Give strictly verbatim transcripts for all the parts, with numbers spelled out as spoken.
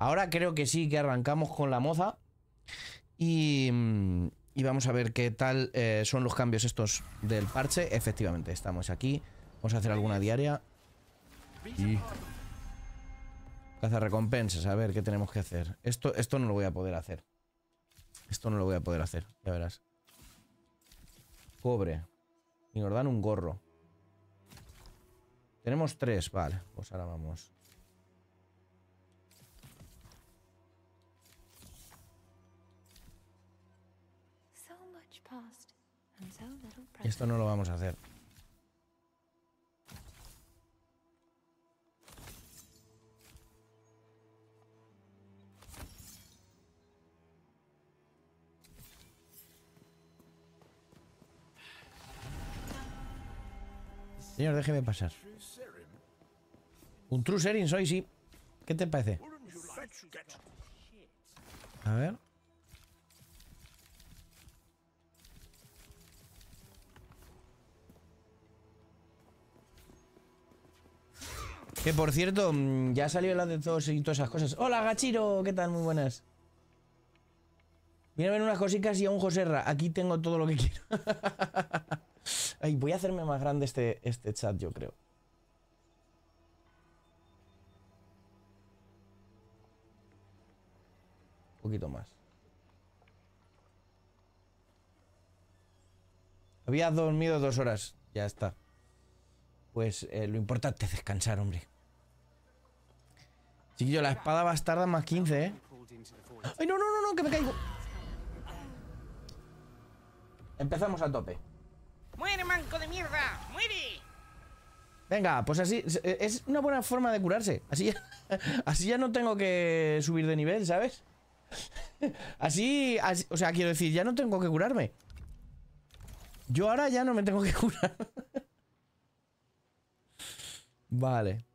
Ahora creo que sí, que arrancamos con la moza. Y, y vamos a ver qué tal eh, son los cambios estos del parche. Efectivamente, estamos aquí. Vamos a hacer alguna diaria. Y... caza recompensas. A ver, ¿qué tenemos que hacer? Esto, esto no lo voy a poder hacer. Esto no lo voy a poder hacer, ya verás. Cobre. Y nos dan un gorro. Tenemos tres, vale. Pues ahora vamos. Esto no lo vamos a hacer. Señor, déjeme pasar. Un true serin soy, sí. ¿Qué te parece? A ver. Que por cierto, ya salió la de todos y todas esas cosas. Hola, Gachiro, ¿qué tal? Muy buenas. Viene a ver unas cositas y a un Joserra. Aquí tengo todo lo que quiero. Ay, voy a hacerme más grande este, este chat, yo creo. Un poquito más. Había dormido dos horas. Ya está. Pues eh, lo importante es descansar, hombre. Chiquillo, la espada bastarda más quince, ¿eh? ¡Ay, no, no, no, no! ¡Que me caigo! Empezamos a tope. ¡Muere, manco de mierda! ¡Muere! Venga, pues así... es una buena forma de curarse. Así ya, así ya no tengo que subir de nivel, ¿sabes? Así, así... O sea, quiero decir, ya no tengo que curarme. Yo ahora ya no me tengo que curar. Vale.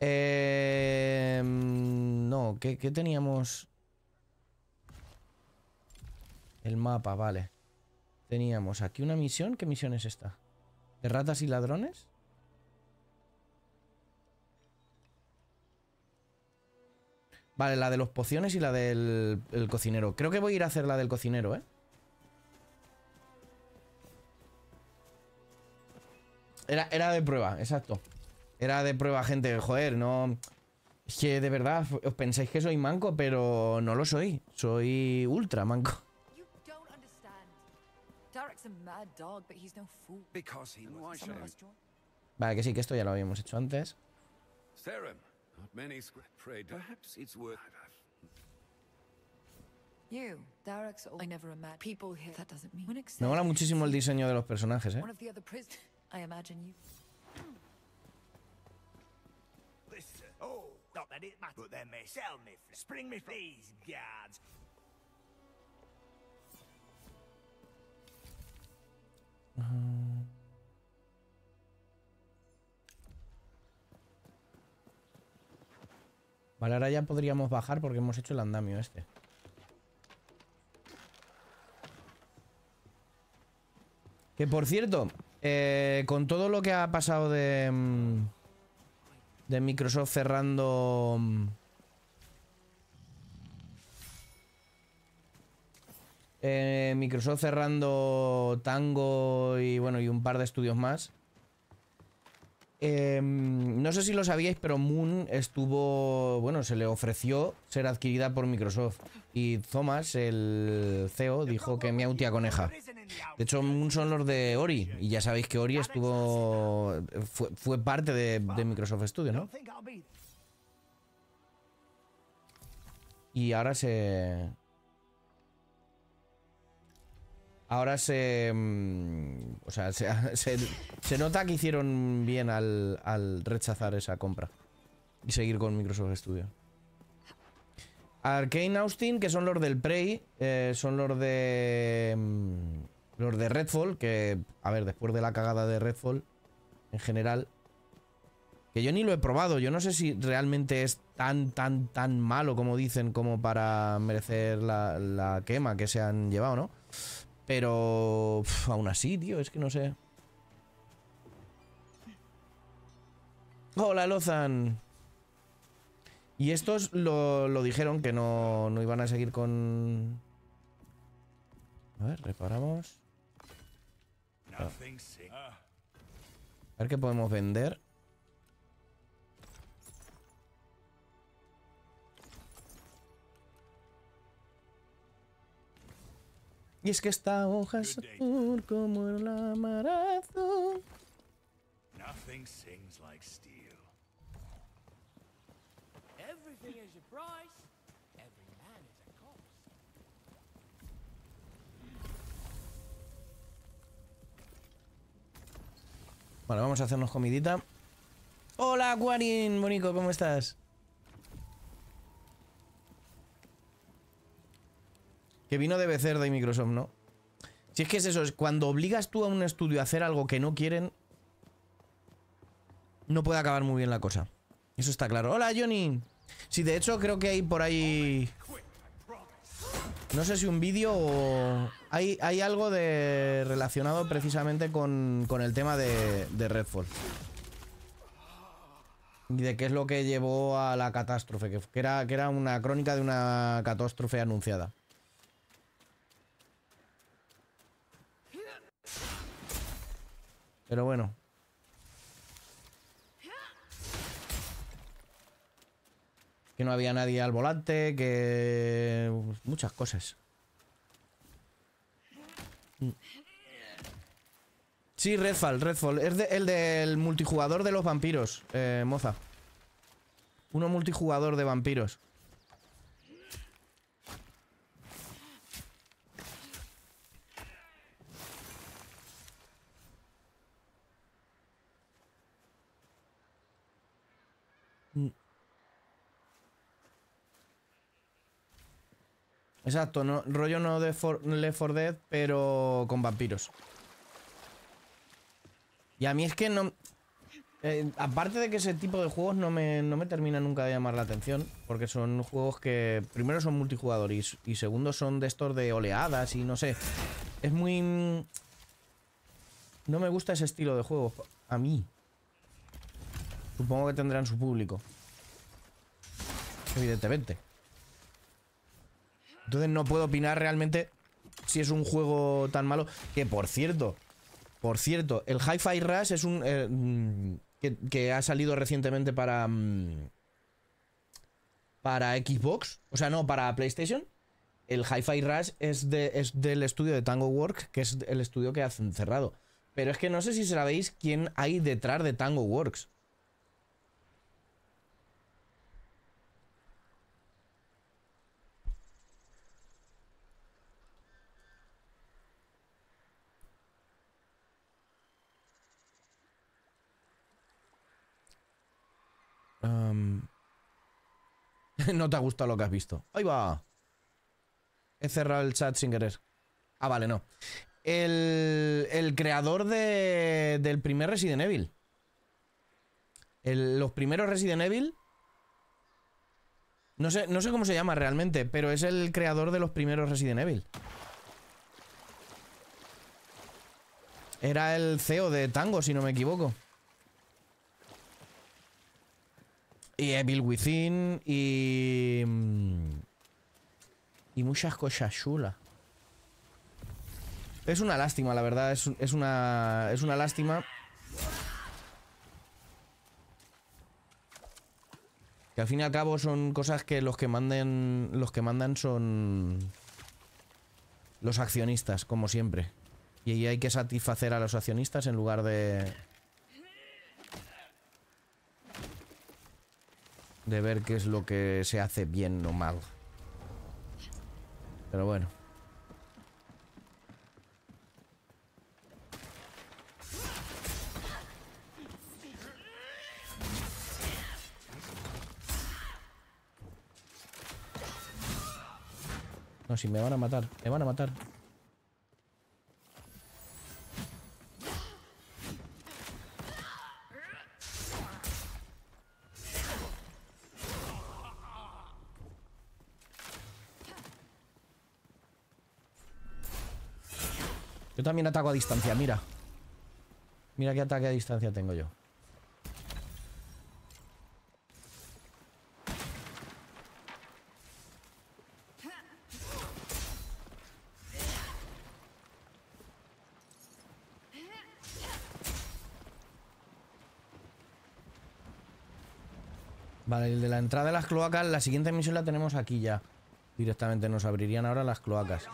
Eh, no, ¿qué, qué teníamos? El mapa, vale. Teníamos aquí una misión. ¿Qué misión es esta? ¿De ratas y ladrones? Vale, la de los pociones y la del el cocinero. Creo que voy a ir a hacer la del cocinero, ¿eh? Era, era de prueba, exacto. Era de prueba, gente. Joder, no... Es que de verdad, os pensáis que soy manco, pero no lo soy. Soy ultra manco. Vale, que sí, que esto ya lo habíamos hecho antes. Me mola muchísimo el diseño de los personajes, ¿eh? I imagine you. Listen. Oh, not that it matters. But they may sell me. Spring me, please, guards. Uh-huh. Vale, ahora ya podríamos bajar porque hemos hecho el andamio este. Que por cierto... Eh, con todo lo que ha pasado de, de Microsoft cerrando eh, Microsoft cerrando Tango y bueno y un par de estudios más, eh, no sé si lo sabíais, pero Moon estuvo, bueno, se le ofreció ser adquirida por Microsoft y Thomas, el C E O, dijo que miau tía coneja. De hecho, Moon son los de Ori. Y ya sabéis que Ori estuvo... Fue, fue parte de, de Microsoft Studio, ¿no? Y ahora se... Ahora se... O sea, se, se, se nota que hicieron bien al, al rechazar esa compra. Y seguir con Microsoft Studio. Arcane Austin, que son los del Prey, eh, son los de... Los de Redfall, que... A ver, después de la cagada de Redfall, en general... Que yo ni lo he probado. Yo no sé si realmente es tan, tan, tan malo como dicen, como para merecer la, la quema que se han llevado, ¿no? Pero... Pff, aún así, tío, es que no sé. Hola, Lozan. Y estos lo, lo dijeron que no, no iban a seguir con... A ver, reparamos. Ah. A ver qué podemos vender. Y es que esta hoja es azul como el amarazo. Nothing sings like steel. Everything is a price, every man is a cost. Vale, vamos a hacernos comidita. Hola, Guarín, bonito, ¿cómo estás? Que vino de Becerda y Microsoft, ¿no? Si es que es eso, es cuando obligas tú a un estudio a hacer algo que no quieren, no puede acabar muy bien la cosa. Eso está claro. ¡Hola, Johnny! Sí, de hecho, creo que hay por ahí... No sé si un vídeo o... Hay, hay algo de relacionado precisamente con, con el tema de, de Redfall. Y de qué es lo que llevó a la catástrofe, que era, que era una crónica de una catástrofe anunciada. Pero bueno. Que no había nadie al volante, que... Muchas cosas. Sí, Redfall, Redfall. Es de, el del multijugador de los vampiros, eh, moza. Uno multijugador de vampiros. Exacto, no, rollo no de Left four Dead, pero con vampiros. Y a mí es que no... Eh, aparte de que ese tipo de juegos no me, no me termina nunca de llamar la atención, porque son juegos que primero son multijugador y, y segundo son de estos de oleadas y no sé. Es muy... No me gusta ese estilo de juego, a mí. Supongo que tendrán su público. Evidentemente. Entonces no puedo opinar realmente si es un juego tan malo. Que por cierto, por cierto, el Hi-Fi Rush es un... Eh, que, que ha salido recientemente para... Para Xbox. O sea, no, para PlayStation. El Hi-Fi Rush es, de, es del estudio de Tango Works, que es el estudio que han cerrado. Pero es que no sé si sabéis quién hay detrás de Tango Works. Um... No te ha gustado lo que has visto. ¡Ahí va! He cerrado el chat sin querer. Ah, vale, no. El, el creador de, del primer Resident Evil. El, los primeros Resident Evil... No sé, no sé cómo se llama realmente, pero es el creador de los primeros Resident Evil. Era el C E O de Tango, si no me equivoco. Y Evil Within y... Y muchas cosas chulas. Es una lástima, la verdad. Es, es una... Es una lástima. Que al fin y al cabo son cosas que los que manden... Los que mandan son... Los accionistas, como siempre. Y ahí hay que satisfacer a los accionistas en lugar de... De ver qué es lo que se hace bien o mal. Pero bueno. No, si me van a matar. Me van a matar. Yo también ataco a distancia, mira. Mira qué ataque a distancia tengo yo. Vale, el de la entrada de las cloacas, la siguiente misión la tenemos aquí ya. Directamente nos abrirían ahora las cloacas.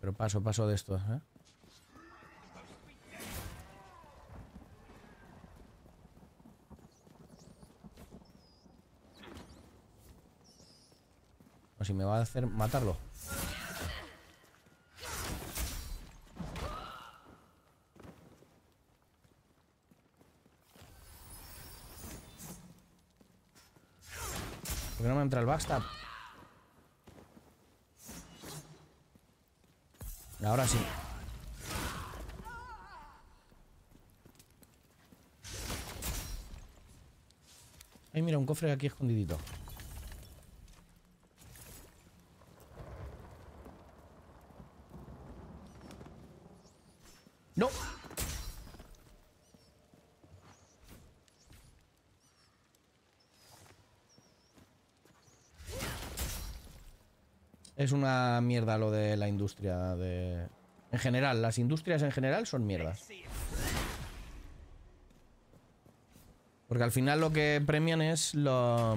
Pero paso, paso de estos, ¿eh? O si me va a hacer matarlo. ¿Por qué no me entra el backstab? Ahora sí. Ay, mira, un cofre aquí escondidito. ¡No! Es una mierda lo de la industria de... En general, las industrias en general son mierdas. Porque al final lo que premian es lo...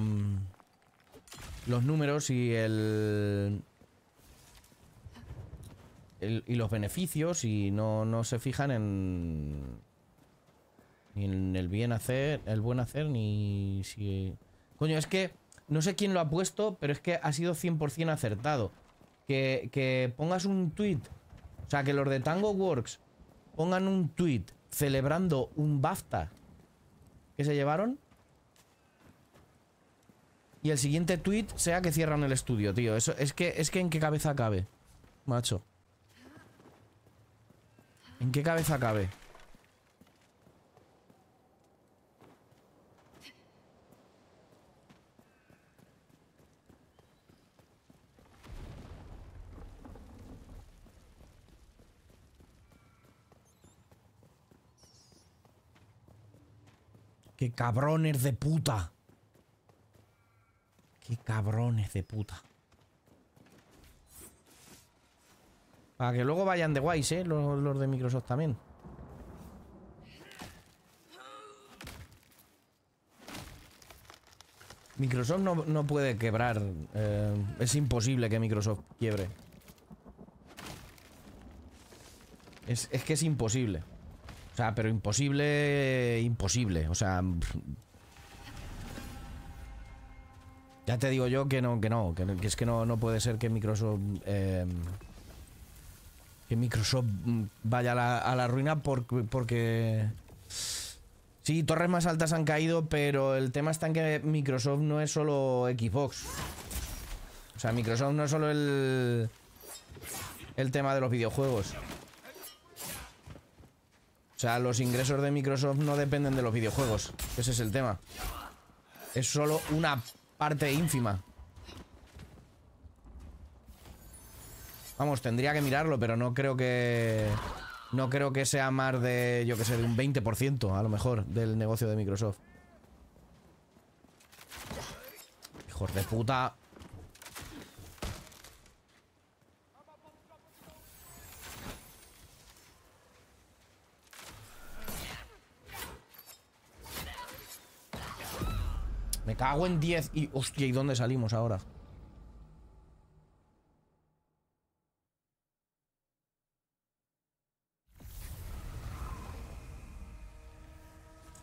los números y el... El, y los beneficios, y no, no se fijan en ni en el bien hacer, el buen hacer, ni si... Coño, es que no sé quién lo ha puesto, pero es que ha sido cien por cien acertado. Que, que pongas un tweet, o sea, que los de Tango Works pongan un tweet celebrando un BAFTA que se llevaron, y el siguiente tweet sea que cierran el estudio, tío. Eso, es que, es que en qué cabeza cabe, macho. ¿En qué cabeza cabe? ¡Qué cabrones de puta! ¡Qué cabrones de puta! Para que luego vayan de guays, ¿eh? Los, los de Microsoft también. Microsoft no, no puede quebrar. Eh, es imposible que Microsoft quiebre. Es, es que es imposible. O sea, pero imposible... Imposible. O sea... Ya te digo yo que no, que no. Que, que es que no, no puede ser que Microsoft... Eh, Que Microsoft vaya a la, a la ruina porque, porque... Sí, torres más altas han caído, pero el tema está en que Microsoft no es solo Xbox. O sea, Microsoft no es solo el... El tema de los videojuegos. O sea, los ingresos de Microsoft no dependen de los videojuegos. Ese es el tema. Es solo una parte ínfima. Vamos, tendría que mirarlo, pero no creo que... No creo que sea más de, yo que sé, de un veinte por ciento, a lo mejor, del negocio de Microsoft. ¡Hijos de puta! Me cago en diez y... Hostia, ¿y dónde salimos ahora?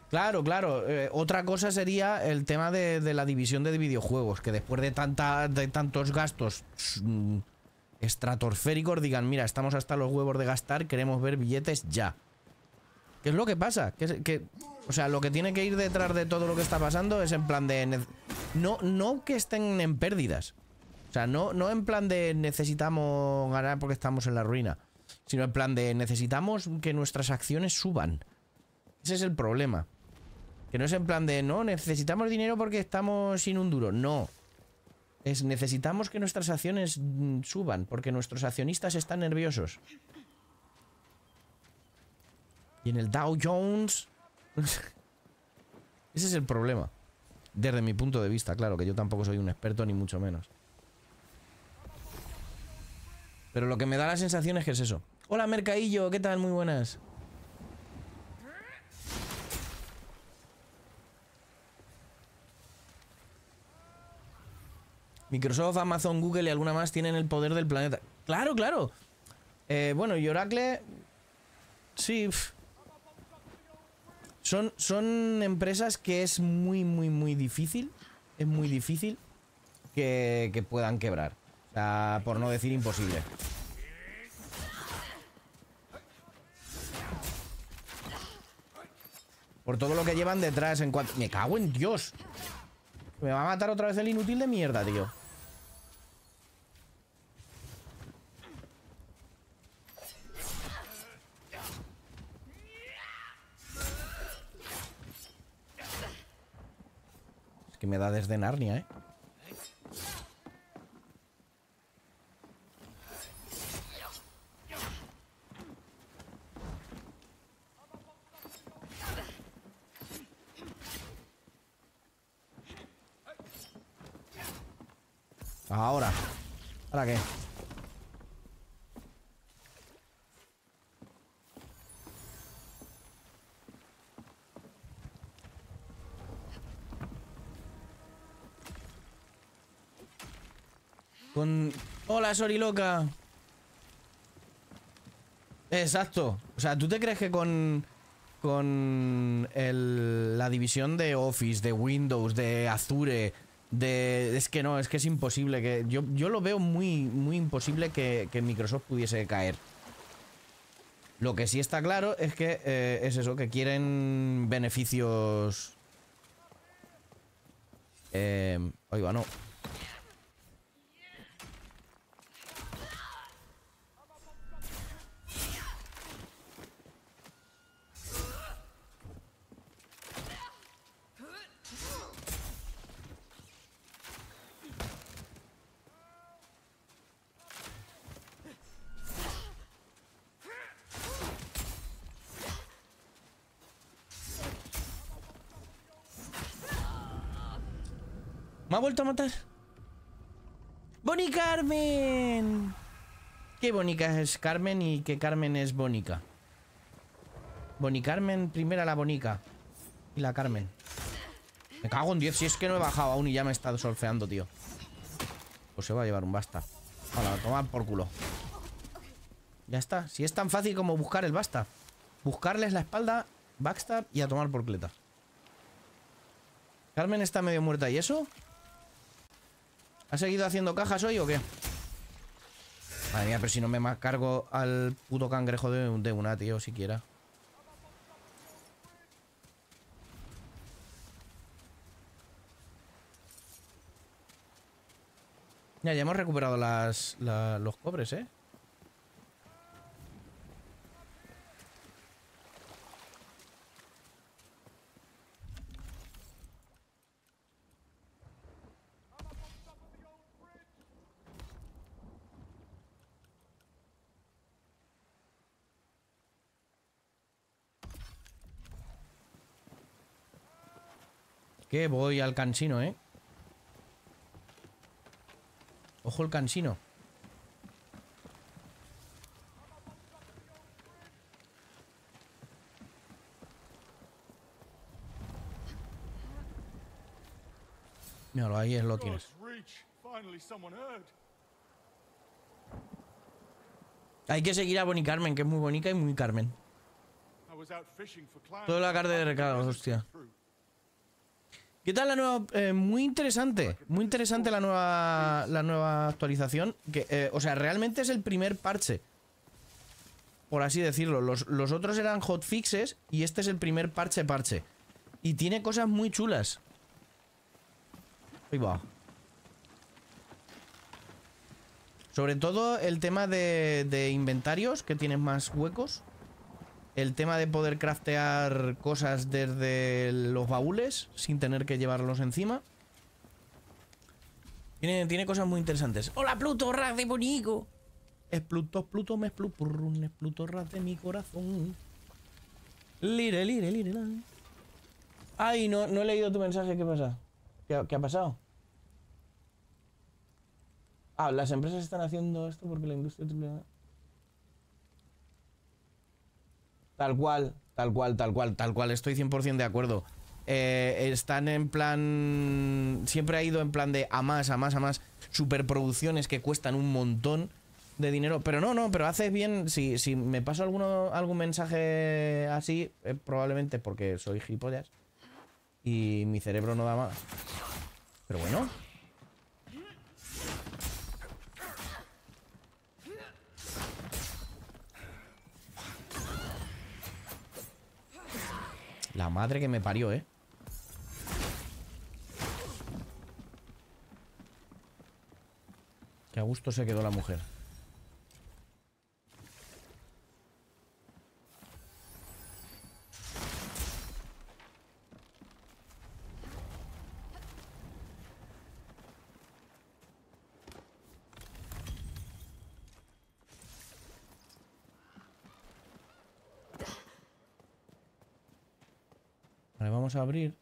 Claro, claro. Eh, otra cosa sería el tema de, de la división de videojuegos, que después de, tanta, de tantos gastos mm, estratosféricos digan, mira, estamos hasta los huevos de gastar, queremos ver billetes ya. ¿Qué es lo que pasa? Que, que, o sea, lo que tiene que ir detrás de todo lo que está pasando es en plan de... No, no que estén en pérdidas. O sea, no, no en plan de necesitamos ganar porque estamos en la ruina, sino en plan de necesitamos que nuestras acciones suban. Ese es el problema. Que no es en plan de, no, necesitamos dinero porque estamos sin un duro. No. Es necesitamos que nuestras acciones suban porque nuestros accionistas están nerviosos. Y en el Dow Jones... Ese es el problema. Desde mi punto de vista, claro, que yo tampoco soy un experto ni mucho menos. Pero lo que me da la sensación es que es eso. Hola, Mercadillo, ¿qué tal? Muy buenas. Microsoft, Amazon, Google y alguna más tienen el poder del planeta. ¡Claro, claro! Eh, bueno, y Oracle... Sí. Son, son empresas que es muy, muy, muy difícil. Es muy difícil que, que puedan quebrar. O sea, por no decir imposible. Por todo lo que llevan detrás en cuanto... ¡Me cago en Dios! Me va a matar otra vez el inútil de mierda, tío. Es que me da desde Narnia, ¿eh? Ahora, ¿ahora qué? Con... ¡Hola, Soriloca! Exacto. O sea, ¿tú te crees que con... con... El, la división de Office, de Windows, de Azure... De, es que no, es que es imposible que yo, yo lo veo muy, muy imposible que, que Microsoft pudiese caer. Lo que sí está claro es que eh, es eso, que quieren beneficios. Eh, ahí va, no. ¿Me ha vuelto a matar? ¡Boni Carmen! Qué bonica es Carmen y que Carmen es bonica. Boni Carmen, primera la bonica. Y la Carmen. Me cago en diez, si es que no he bajado aún y ya me he estado solfeando, tío. Pues se va a llevar un basta. Hola, tomad por culo. Ya está. Si es tan fácil como buscar el basta. Buscarles la espalda, backstab y a tomar por cleta. Carmen está medio muerta, ¿y eso? ¿Ha seguido haciendo cajas hoy o qué? Madre mía, pero si no me cargo al puto cangrejo de, de una, tío, siquiera. Ya, ya hemos recuperado las, la, los cobres, ¿eh? Que voy al cansino, ¿eh? Ojo el cansino. Míralo, ahí es lo tienes. Hay que seguir a Boni Carmen, que es muy bonita y muy Carmen. Toda la carne de recados, hostia. ¿Qué tal la nueva? Eh, muy interesante. Muy interesante la nueva, la nueva actualización. Que, eh, o sea, realmente es el primer parche. Por así decirlo. Los, los otros eran hotfixes y este es el primer parche parche. Y tiene cosas muy chulas. Ahí va. Sobre todo el tema de, de inventarios, que tienes más huecos. El tema de poder craftear cosas desde los baúles sin tener que llevarlos encima. Tiene, tiene cosas muy interesantes. ¡Hola, Pluto, ras de bonico! Es Pluto, Pluto, me es Plupurrun, es Pluto, ras de mi corazón. Lire, lire, lire. La. Ay, no, no he leído tu mensaje, ¿qué pasa? ¿Qué, qué ha pasado? Ah, las empresas están haciendo esto porque la industria... Tal cual, tal cual, tal cual, tal cual. Estoy cien por cien de acuerdo. eh, están en plan... Siempre ha ido en plan de a más, a más, a más. Superproducciones que cuestan un montón de dinero. Pero no, no, pero haces bien. Si, si me paso alguno, algún mensaje así, eh, probablemente porque soy gilipollas y mi cerebro no da más. Pero bueno... La madre que me parió, ¿eh? Qué a gusto se quedó la mujer. Vamos a abrir.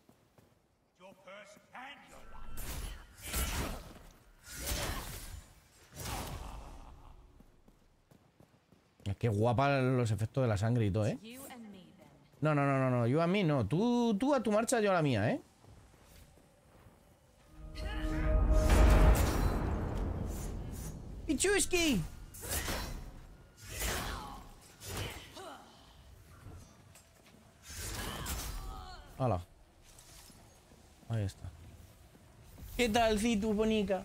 Es que guapa los efectos de la sangre y todo, ¿eh? No, no, no, no, no. Yo a mí no. Tú, tú a tu marcha, yo a la mía, ¿eh? ¡Pichuski! Hola. Ahí está. ¿Qué tal, Citu, bonica?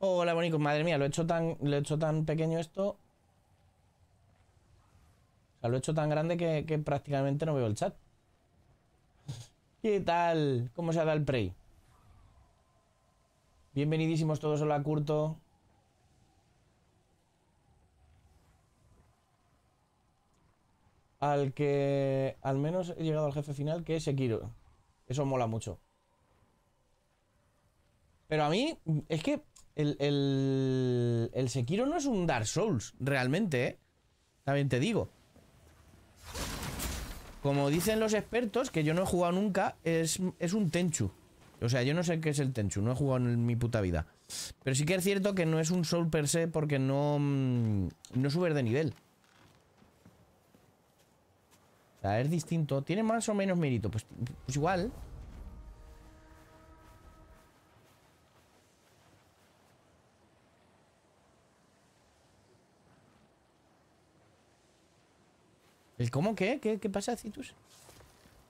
Hola, bonicos. Madre mía, lo he hecho tan, lo he hecho tan pequeño esto. O sea, lo he hecho tan grande que, que prácticamente no veo el chat. ¿Qué tal? ¿Cómo se ha dado el Prey? Bienvenidísimos todos. Hola, Curto. Al que al menos he llegado al jefe final, que es Sekiro. Eso mola mucho. Pero a mí, es que el, el, el Sekiro no es un Dark Souls, realmente, ¿eh? También te digo. Como dicen los expertos, que yo no he jugado nunca, es, es un Tenchu. O sea, yo no sé qué es el Tenchu, no he jugado en mi puta vida. Pero sí que es cierto que no es un Soul per se, porque no, no subes de nivel. Es distinto. ¿Tiene más o menos mérito? Pues, pues igual. ¿El cómo qué? ¿Qué, qué pasa, Citus?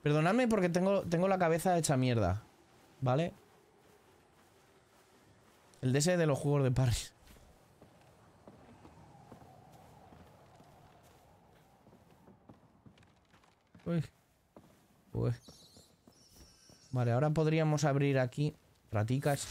Perdonadme porque tengo, tengo la cabeza hecha mierda. ¿Vale? El D S de los juegos de París. Uy. Uy. Vale, ahora podríamos abrir aquí raticas.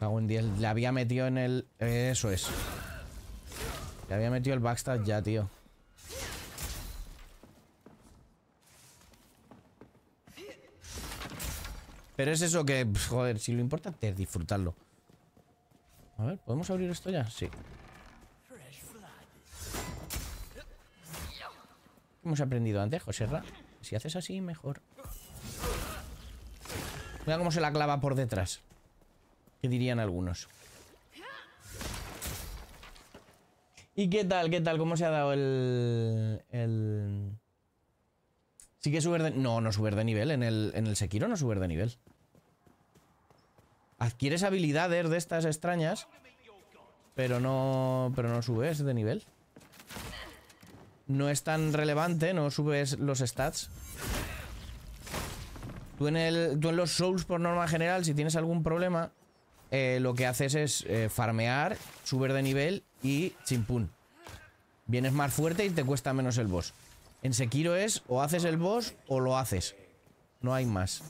Cago en diez. Le había metido en el... Eso es. Le había metido el backstab ya, tío. Pero es eso que, joder, si lo importante es disfrutarlo. A ver, ¿podemos abrir esto ya? Sí. Hemos aprendido antes, Joserra. Si haces así, mejor. Mira cómo se la clava por detrás. Que dirían algunos. ¿Y qué tal? ¿Qué tal? ¿Cómo se ha dado el... el... Sí que subir de... No, no subir de nivel. En el, en el Sekiro no subir de nivel. Adquieres habilidades de estas extrañas, pero no, pero no subes de nivel. No es tan relevante, no subes los stats. Tú en, el, tú en los Souls, por norma general, si tienes algún problema, eh, lo que haces es eh, farmear, subir de nivel y chimpún. Vienes más fuerte y te cuesta menos el boss. En Sekiro es o haces el boss o lo haces. No hay más.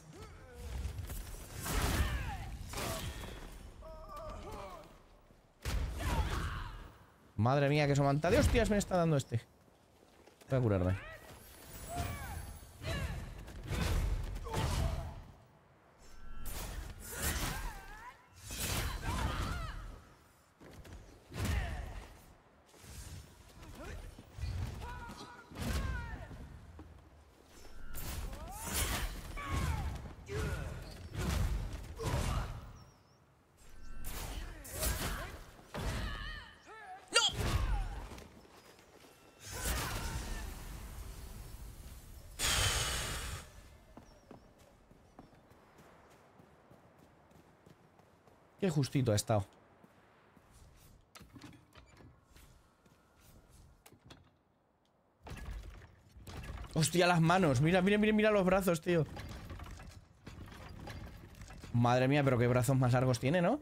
Madre mía, que somanta de hostias me está dando este. Voy a curarme. Qué justito ha estado. Hostia, las manos. Mira, mira, mira, mira los brazos, tío. Madre mía, pero qué brazos más largos tiene, ¿no?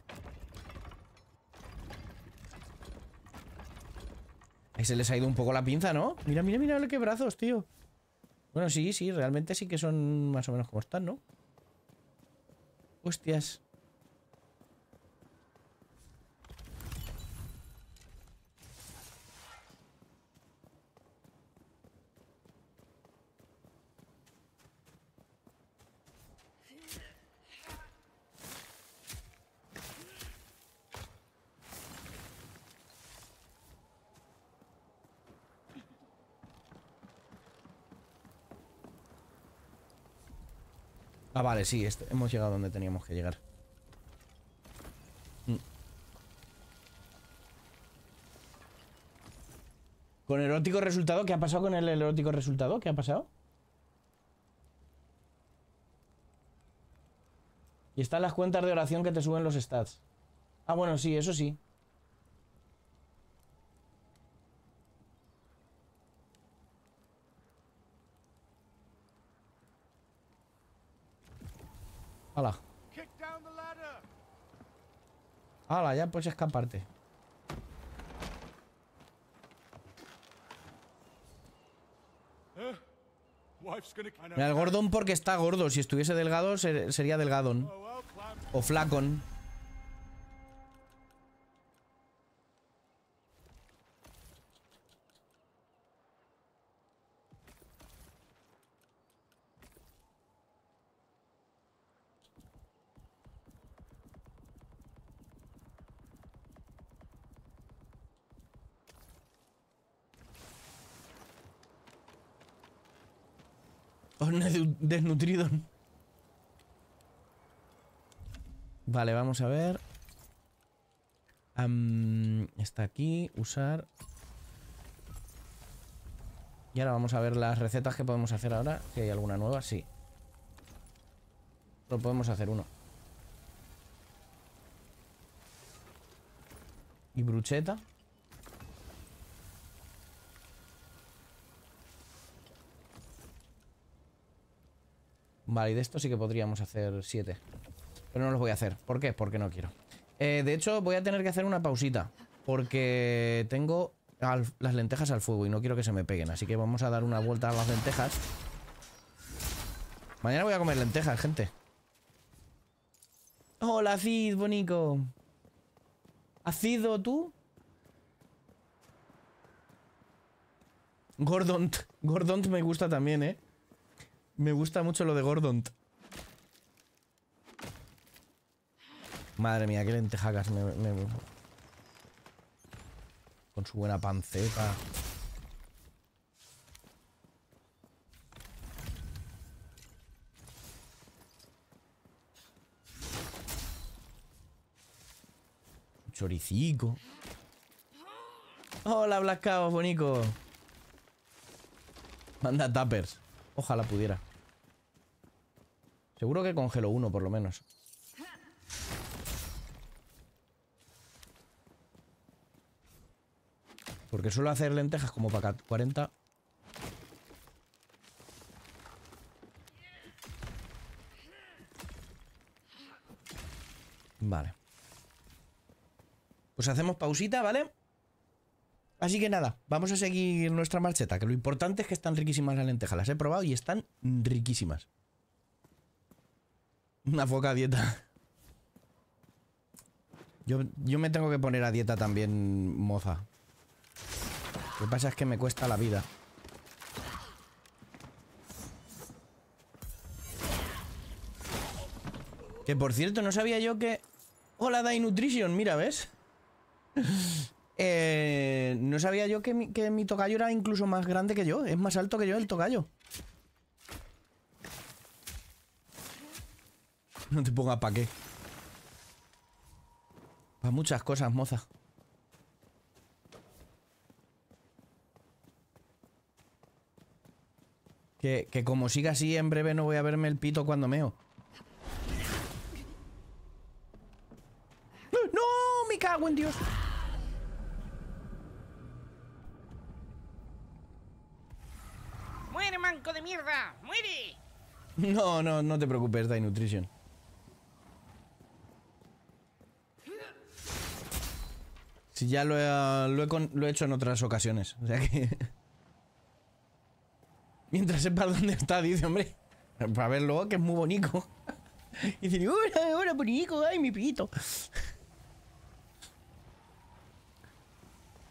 Ahí se les ha ido un poco la pinza, ¿no? Mira, mira, mira qué brazos, tío. Bueno, sí, sí, realmente sí que son más o menos como están, ¿no? Hostias. Ah, vale, sí, este, hemos llegado donde teníamos que llegar. Mm. Con erótico resultado, ¿qué ha pasado con el erótico resultado? ¿Qué ha pasado? Y están las cuentas de oración que te suben los stats. Ah, bueno, sí, eso sí. ¡Hala! ¡Hala! Ya puedes escaparte. Mira, el gordón porque está gordo. Si estuviese delgado, ser, sería delgadón. O flacón. Desnutrido. Vale, vamos a ver. um, Está aquí, usar. Y ahora vamos a ver las recetas que podemos hacer ahora. Si hay alguna nueva, sí. Solo podemos hacer uno. Y brucheta. Vale, y de esto sí que podríamos hacer siete. Pero no los voy a hacer. ¿Por qué? Porque no quiero. Eh, de hecho, voy a tener que hacer una pausita. Porque tengo al, las lentejas al fuego y no quiero que se me peguen. Así que vamos a dar una vuelta a las lentejas. Mañana voy a comer lentejas, gente. ¡Hola, Cid, bonico! ¿Has sido tú? Gordont. Gordont me gusta también, ¿eh? Me gusta mucho lo de Gordon. Madre mía, qué lentejacas me, me, me... Con su buena panceta. Choricico. Hola, Blascao, bonico. Manda tuppers. Ojalá pudiera. Seguro que congelo uno, por lo menos. Porque suelo hacer lentejas como para cuarenta. Vale. Pues hacemos pausita, ¿vale? Así que nada, vamos a seguir nuestra marcheta, que lo importante es que están riquísimas las lentejas. Las he probado y están riquísimas. Una foca a dieta. Yo, yo me tengo que poner a dieta también, moza. Lo que pasa es que me cuesta la vida. Que por cierto, no sabía yo que... Hola, Day Nutrition, mira, ¿ves? Eh, no sabía yo que mi, que mi tocayo era incluso más grande que yo. Es más alto que yo el tocayo. No te pongas pa' qué. Pa' muchas cosas, moza. Que, que como siga así, en breve no voy a verme el pito cuando meo. Dios. ¡Muere, manco de mierda! ¡Muere! No, no, no te preocupes, Day Nutrition. Si ya lo he, lo, he con, lo he hecho en otras ocasiones, o sea que... Mientras sepas dónde está, dice, hombre, para ver luego que es muy bonito. Y dice, hola, hola, bonito, ay, mi pito.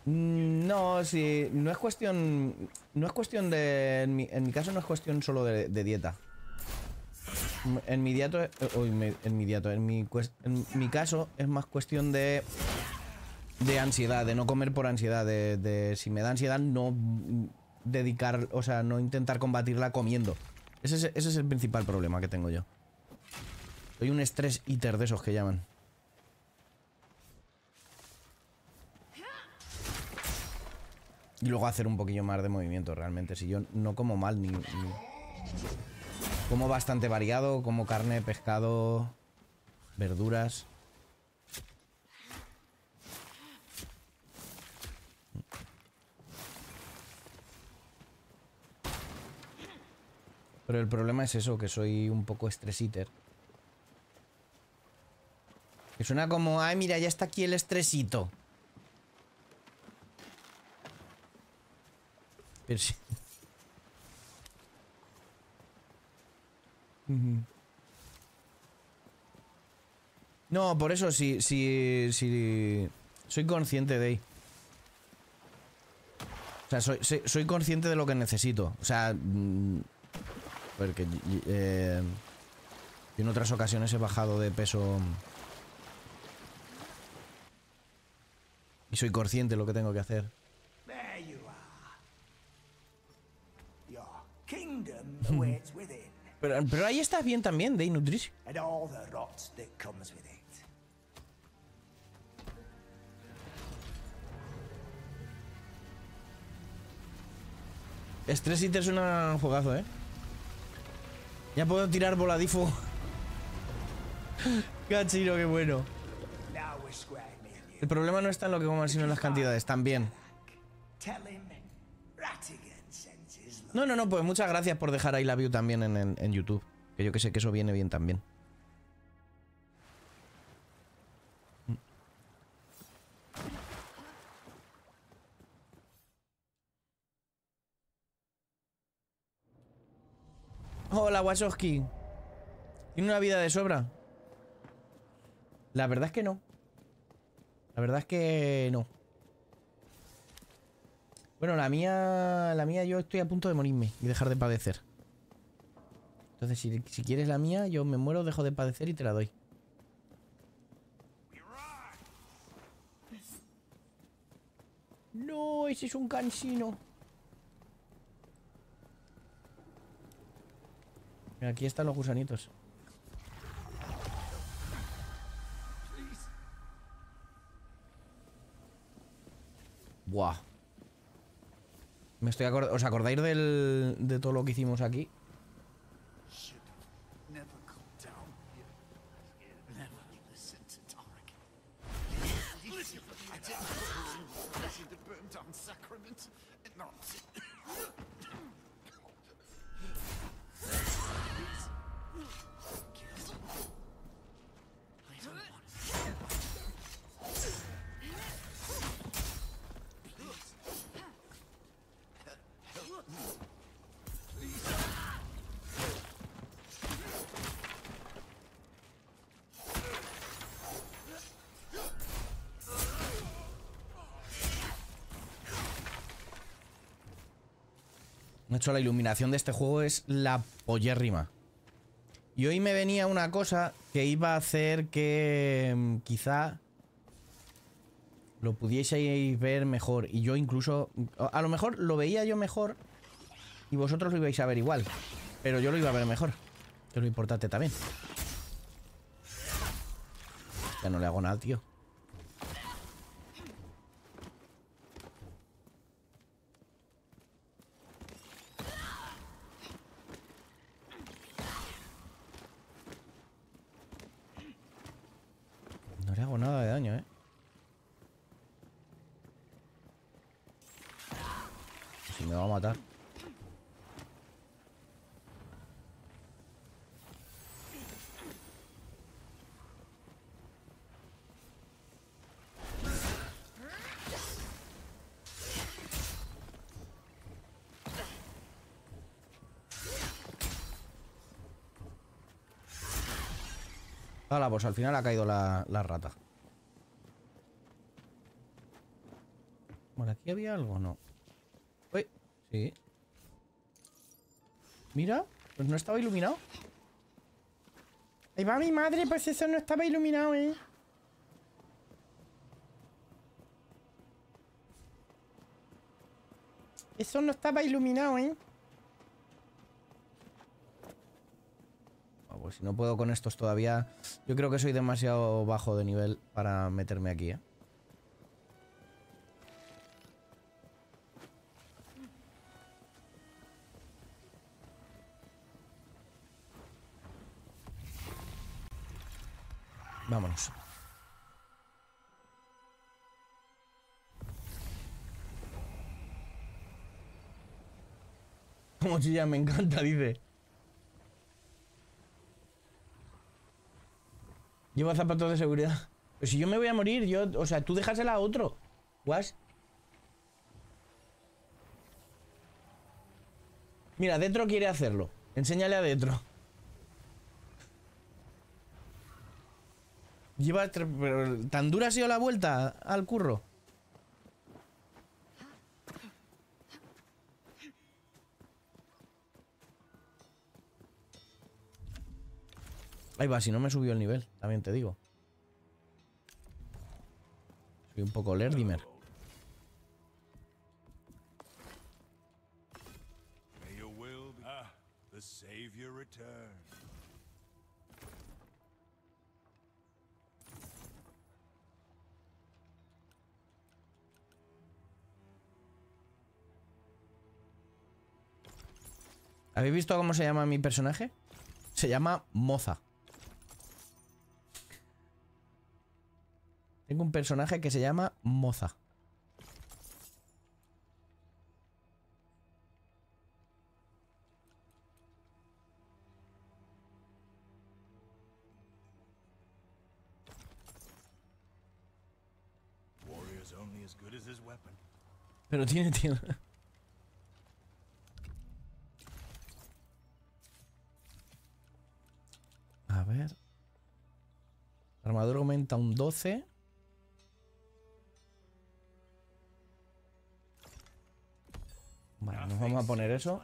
No, sí, no es cuestión... No es cuestión de... En mi, en mi caso no es cuestión solo de, de dieta. En mi dieta... Oh, en mi dieta, en mi, en mi caso es más cuestión de... De ansiedad, de no comer por ansiedad, de, de si me da ansiedad no dedicar, o sea, no intentar combatirla comiendo. Ese es, ese es el principal problema que tengo yo. Soy un stress eater de esos que llaman. Y luego hacer un poquillo más de movimiento realmente, si yo no como mal ni... ni... Como bastante variado, como carne, pescado, verduras... Pero el problema es eso, que soy un poco stress eater. Que suena como, ay mira, ya está aquí el estresito. Pero sí. No, por eso sí, sí, sí, soy consciente de ahí. O sea, soy, soy, soy consciente de lo que necesito. O sea... Mmm, porque eh, en otras ocasiones he bajado de peso y soy consciente de lo que tengo que hacer. pero, pero ahí estás bien también, Dave Nutrition. Stress Eater es un juegazo, ¿eh? Ya puedo tirar voladifo. Cachiro, qué bueno. El problema no está en lo que coman, sino en las cantidades, también. No, no, no, pues muchas gracias por dejar ahí la view también en, en, en YouTube. Que yo que sé que eso viene bien también. Hola, Wazowski. ¿Tiene una vida de sobra? La verdad es que no. La verdad es que no. Bueno, la mía... La mía yo estoy a punto de morirme y dejar de padecer. Entonces, si, si quieres la mía, yo me muero, dejo de padecer y te la doy. No, ese es un cansino. Aquí están los gusanitos. Buah. Me estoy acordando. ¿Os acordáis del, de todo lo que hicimos aquí? De hecho, la iluminación de este juego es la pollérrima. Y hoy me venía una cosa que iba a hacer que quizá lo pudieseis ver mejor. Y yo incluso... A lo mejor lo veía yo mejor y vosotros lo ibais a ver igual. Pero yo lo iba a ver mejor. Que es lo importante también. Ya no le hago nada, tío. No le hago nada de daño, ¿eh? Si me va a matar. Hala, pues al final ha caído la, la rata. Bueno, aquí había algo, ¿no? Uy, sí. Mira, pues no estaba iluminado. Ahí va mi madre, pues eso no estaba iluminado, ¿eh? Eso no estaba iluminado, ¿eh? Pues si no puedo con estos todavía... Yo creo que soy demasiado bajo de nivel para meterme aquí, ¿eh? Vámonos. Como chilla, me encanta, dice... Llevo zapatos de seguridad. Pero si yo me voy a morir, yo... O sea, tú déjasela a otro. ¿Guas? Mira, Detro quiere hacerlo. Enséñale a Detro. Lleva... ¿Tan dura ha sido la vuelta al curro? Ahí va, si no me subió el nivel, también te digo. Soy un poco lerdimer. ¿Habéis visto cómo se llama mi personaje? Se llama Moza. Tengo un personaje que se llama Moza. Pero tiene tiene. A ver. Armadura aumenta un doce. Vale, nos vamos a poner eso.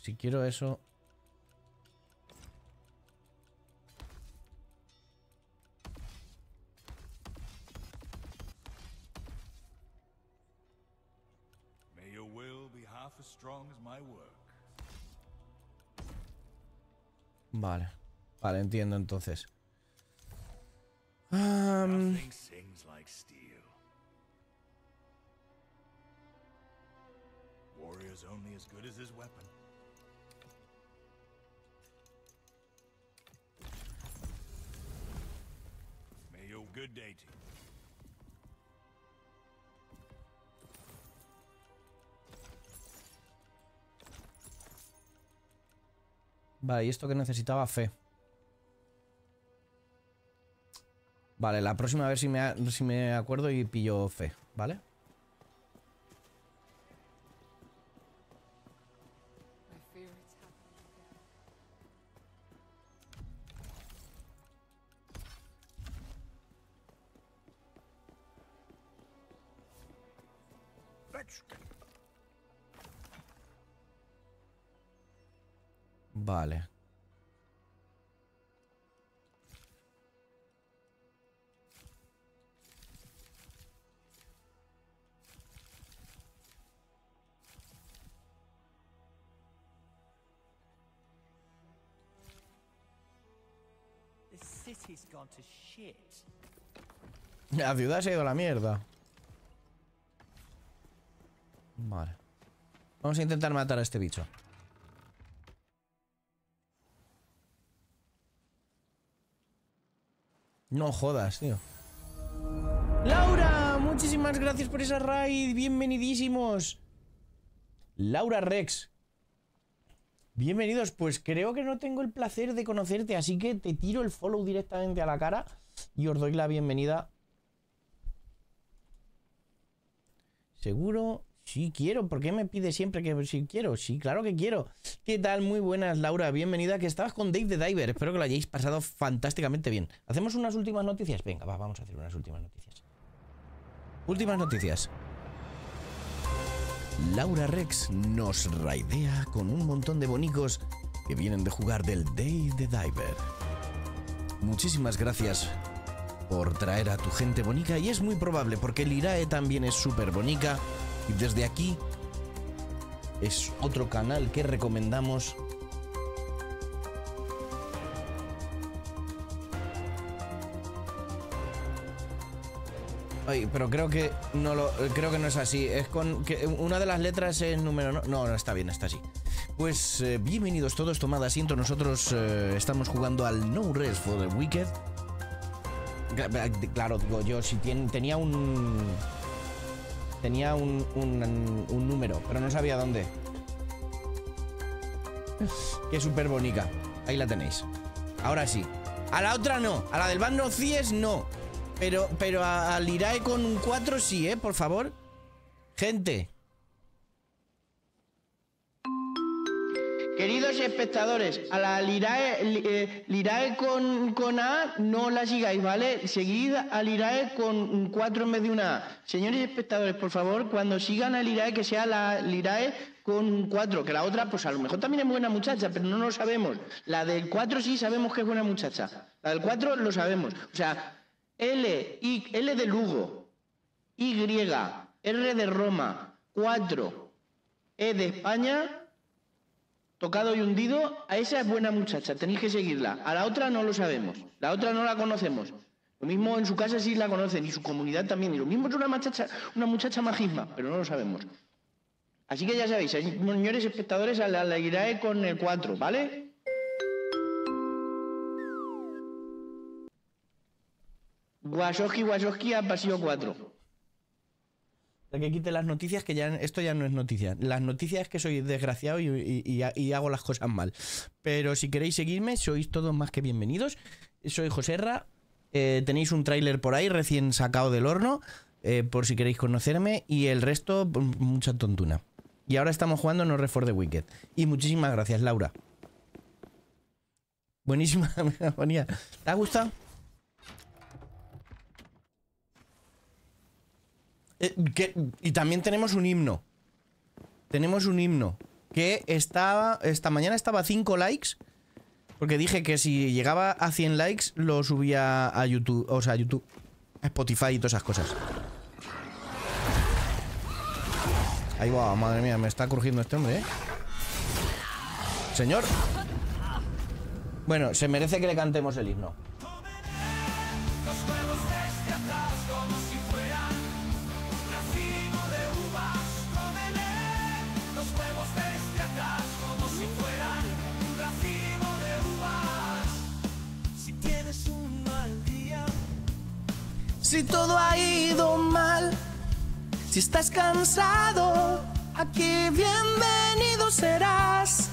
Si quiero eso... Vale, vale, entiendo entonces. Um... Vale, y esto que necesitaba fe. Vale, la próxima a ver si me, si me acuerdo y pillo fe, ¿vale? Vale. La ciudad se ha ido a la mierda. Vale. Vamos a intentar matar a este bicho. No jodas, tío. ¡Laura! Muchísimas gracias por esa raid. Bienvenidísimos. Laura Rex. Bienvenidos. Pues creo que no tengo el placer de conocerte, así que te tiro el follow directamente a la cara y os doy la bienvenida. Seguro... Sí, quiero. ¿Por qué me pide siempre que sí quiero? Sí, claro que quiero. ¿Qué tal? Muy buenas, Laura. Bienvenida. Que estabas con Dave the Diver. Espero que lo hayáis pasado fantásticamente bien. ¿Hacemos unas últimas noticias? Venga, va, vamos a hacer unas últimas noticias. Últimas noticias. Laura Rex nos raidea con un montón de bonicos que vienen de jugar del Dave the Diver. Muchísimas gracias por traer a tu gente bonica. Y es muy probable porque Lirae también es súper bonica. Y desde aquí es otro canal que recomendamos. Ay, pero creo que no lo, creo que no es así. Es con que una de las letras es número no. No, no está bien, está así. Pues eh, bienvenidos todos, tomad asiento. Nosotros eh, estamos jugando al No Rest for the Wicked. Claro, digo yo, si ten, tenía un. Tenía un, un, un número, pero no sabía dónde. Qué súper bonita. Ahí la tenéis. Ahora sí. A la otra no. A la del bando C I E S no. Pero, pero a, a Lirae con un cuatro sí, ¿eh? Por favor. Gente. Queridos espectadores, a la Lirae, li, eh, Lirae con, con A no la sigáis, ¿vale? Seguid a Lirae con cuatro en vez de una A. Señores espectadores, por favor, cuando sigan a Lirae, que sea la Lirae con cuatro, que la otra, pues a lo mejor también es buena muchacha, pero no lo sabemos. La del cuatro sí sabemos que es buena muchacha. La del cuatro lo sabemos. O sea, L, I, L de Lugo, Y, R de Roma, cuatro, E de España... Tocado y hundido, a esa es buena muchacha, tenéis que seguirla. A la otra no lo sabemos, la otra no la conocemos. Lo mismo en su casa sí la conocen, y su comunidad también. Y lo mismo es una muchacha, una muchacha magisma, pero no lo sabemos. Así que ya sabéis, señores espectadores, a la Lirae con el cuatro, ¿vale? Wasowski, Wasowski a pasillo cuatro. Que quite las noticias, que ya esto ya no es noticia. Las noticias es que soy desgraciado y, y, y, y hago las cosas mal. Pero si queréis seguirme, sois todos más que bienvenidos. Soy Joserra. Eh, tenéis un tráiler por ahí recién sacado del horno, eh, por si queréis conocerme. Y el resto, mucha tontuna. Y ahora estamos jugando No Rest for the Wicked. Y muchísimas gracias, Laura. Buenísima megafonía. ¿Te ha gustado? Que, y también tenemos un himno. Tenemos un himno que estaba, esta mañana estaba a cinco likes, porque dije que si llegaba a cien likes lo subía a YouTube, o sea, a YouTube, a Spotify y todas esas cosas. Ahí va, madre mía, me está crujiendo este hombre, ¿eh? Señor. Bueno, se merece que le cantemos el himno. Si todo ha ido mal, si estás cansado, aquí bienvenido serás.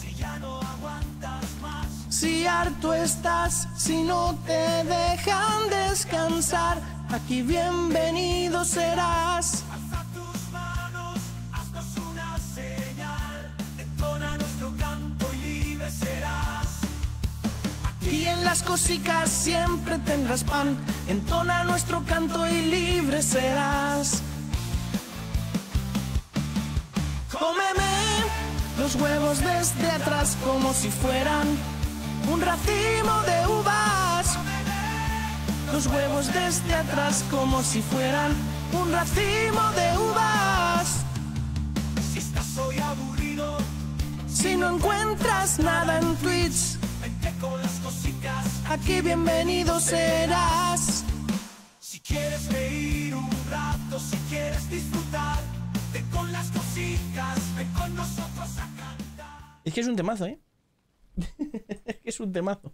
Si ya no aguantas más, si harto estás, si no te dejan descansar, aquí bienvenido serás. Alza tus manos, haznos una señal, detona nuestro canto y libre serás. Y en las cosicas siempre tendrás pan, entona nuestro canto y libre serás. Cómeme los huevos desde atrás como si fueran un racimo de uvas. Los huevos desde atrás como si fueran un racimo de uvas. Si estás hoy aburrido, si no encuentras nada en Twitch, con las cositas, aquí bienvenido serás. Si quieres reír un rato, si quieres disfrutar de que es un temazo, ¿eh? Es que es un temazo.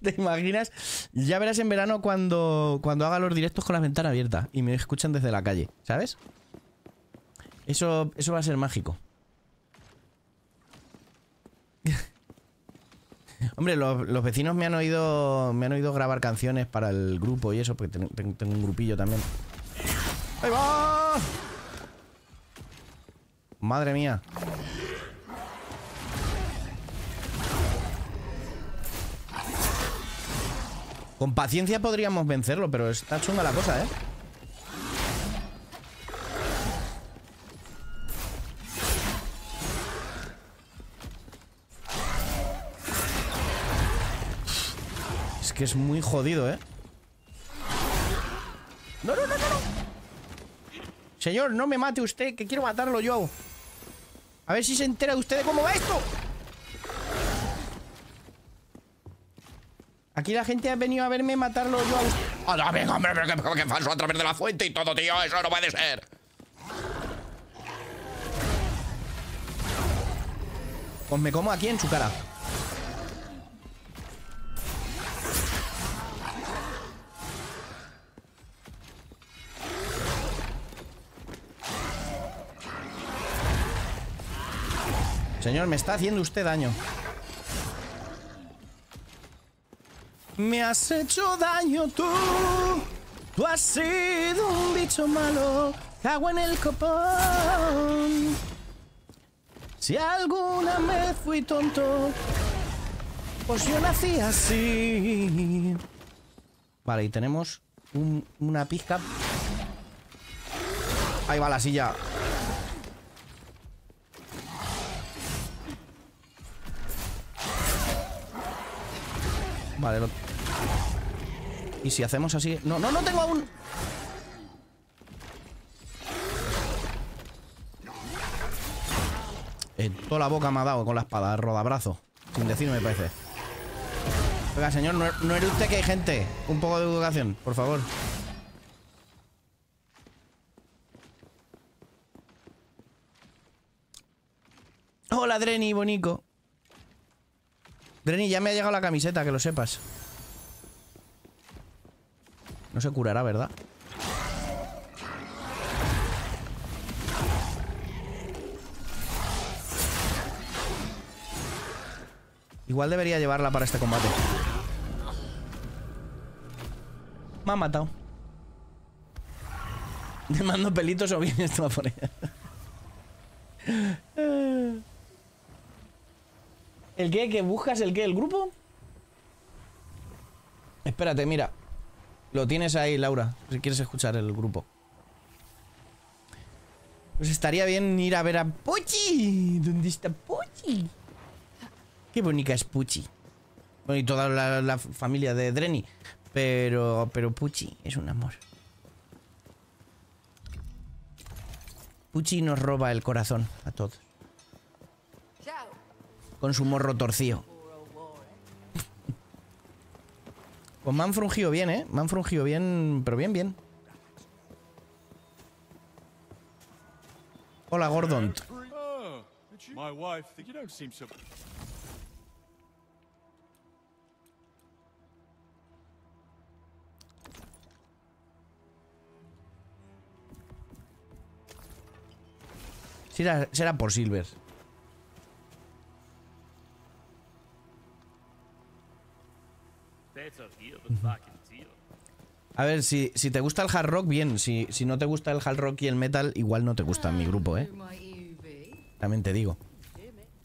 ¿Te imaginas? Ya verás en verano cuando, cuando haga los directos con la ventana abierta y me escuchan desde la calle, ¿sabes? Eso, eso va a ser mágico. Hombre, los, los vecinos me han oído me han oído grabar canciones para el grupo y eso, porque tengo, tengo un grupillo también. ¡Ahí va! ¡Madre mía! Con paciencia podríamos vencerlo, pero está chunga la cosa, ¿eh? Es que es muy jodido, ¿eh? ¡No, no, no, no! Señor, no me mate usted, que quiero matarlo yo. A ver si se entera usted de cómo va esto. Aquí la gente ha venido a verme matarlo yo a usted. ¡Ah, venga, hombre! ¡Qué falso! A través de la fuente y todo, tío. ¡Eso no puede ser! Pues me como aquí en su cara. Señor, me está haciendo usted daño. Me has hecho daño tú. Tú has sido un bicho malo. Cago en el copón. Si alguna vez fui tonto, pues yo nací así. Vale, y tenemos un, una pizca. Ahí va la silla. Vale, lo... Y si hacemos así... No, no, no tengo aún... Eh, toda la boca me ha dado con la espada, rodabrazo. Sin decir, me parece. Oiga, señor, no, no eructe, que hay gente. Un poco de educación, por favor. Hola, Dreni, bonico. Dreni, ya me ha llegado la camiseta, que lo sepas. No se curará, ¿verdad? Igual debería llevarla para este combate. Me ha matado. ¿Te mando pelitos o bien esto va por ella? ¿El qué? ¿Que buscas el qué? ¿El grupo? Espérate, mira. Lo tienes ahí, Laura, si quieres escuchar el grupo. Pues estaría bien ir a ver a Pucci. ¿Dónde está Pucci? Qué bonita es Pucci. Bueno, y toda la, la familia de Dreni. Pero, pero Pucci es un amor. Pucci nos roba el corazón a todos. Con su morro torcido. Pues me han frungido bien, ¿eh? Me han frungido bien, pero bien, bien. Hola, Gordon. Será, será por Silver. A ver, si, si te gusta el hard rock, bien. Si, si no te gusta el hard rock y el metal, igual no te gusta mi grupo, ¿eh? También te digo.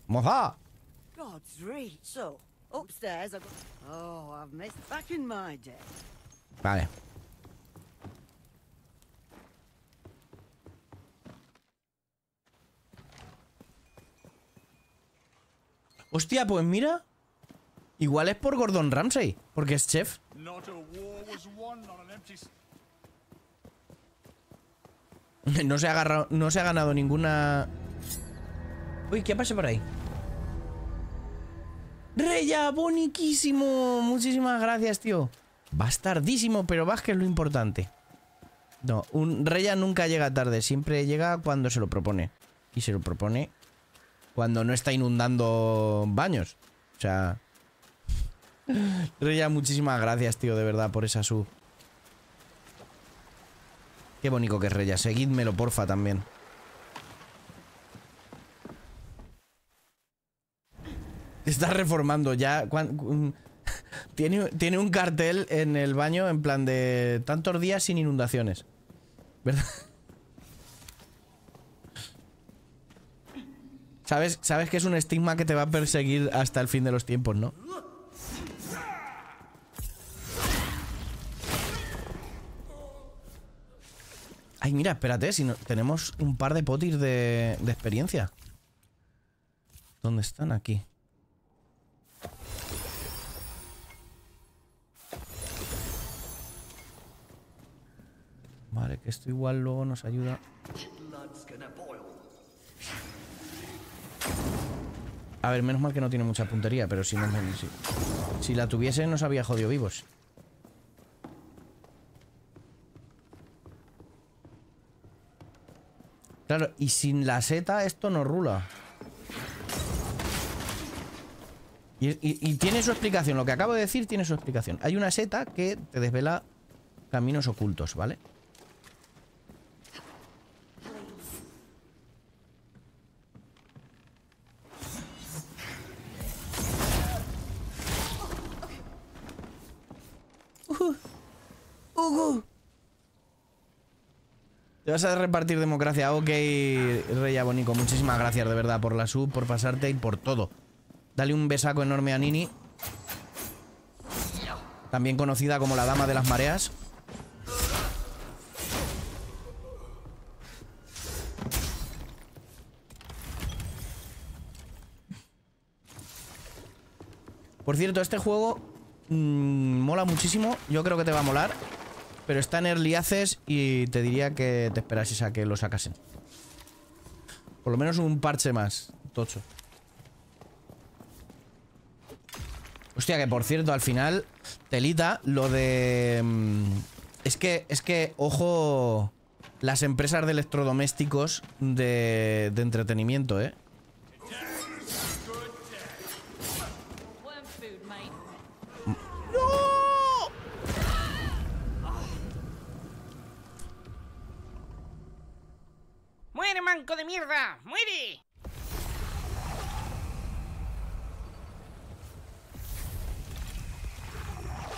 ¡Moja! Vale. Hostia, pues mira... Igual es por Gordon Ramsay, porque es chef. No se ha agarrado, no se ha ganado ninguna... Uy, ¿qué pasa por ahí? ¡Reya, boniquísimo! Muchísimas gracias, tío. Bastardísimo, pero vas, que es lo importante. No, un Reya nunca llega tarde, siempre llega cuando se lo propone. Y se lo propone cuando no está inundando baños. O sea... Reya, muchísimas gracias, tío, de verdad, por esa sub. Qué bonito que es Reya. Seguídmelo, porfa, también. Está reformando ya. Tiene, tiene un cartel en el baño en plan de tantos días sin inundaciones. ¿Verdad? Sabes, sabes que es un estigma que te va a perseguir hasta el fin de los tiempos, ¿no? Ay, mira, espérate, si no, tenemos un par de potis de, de experiencia. ¿Dónde están? Aquí. Vale, que esto igual luego nos ayuda. A ver, menos mal que no tiene mucha puntería, pero si no, si, si la tuviese nos había jodido vivos. Claro, y sin la seta esto no rula. Y, y, y tiene su explicación, lo que acabo de decir tiene su explicación. Hay una seta que te desvela caminos ocultos, ¿vale? Te vas a repartir democracia. Ok, Reya Bonico, muchísimas gracias de verdad por la sub, por pasarte y por todo. Dale un besaco enorme a Nini, también conocida como la Dama de las Mareas. Por cierto, este juego mmm, mola muchísimo. Yo creo que te va a molar. Pero está en early access y te diría que te esperases a que lo sacasen. Por lo menos un parche más, tocho. Hostia, que por cierto, al final, telita, lo de... Es que, es que, ojo, las empresas de electrodomésticos de, de entretenimiento, ¿eh? ¡Muere, manco de mierda! ¡Muere!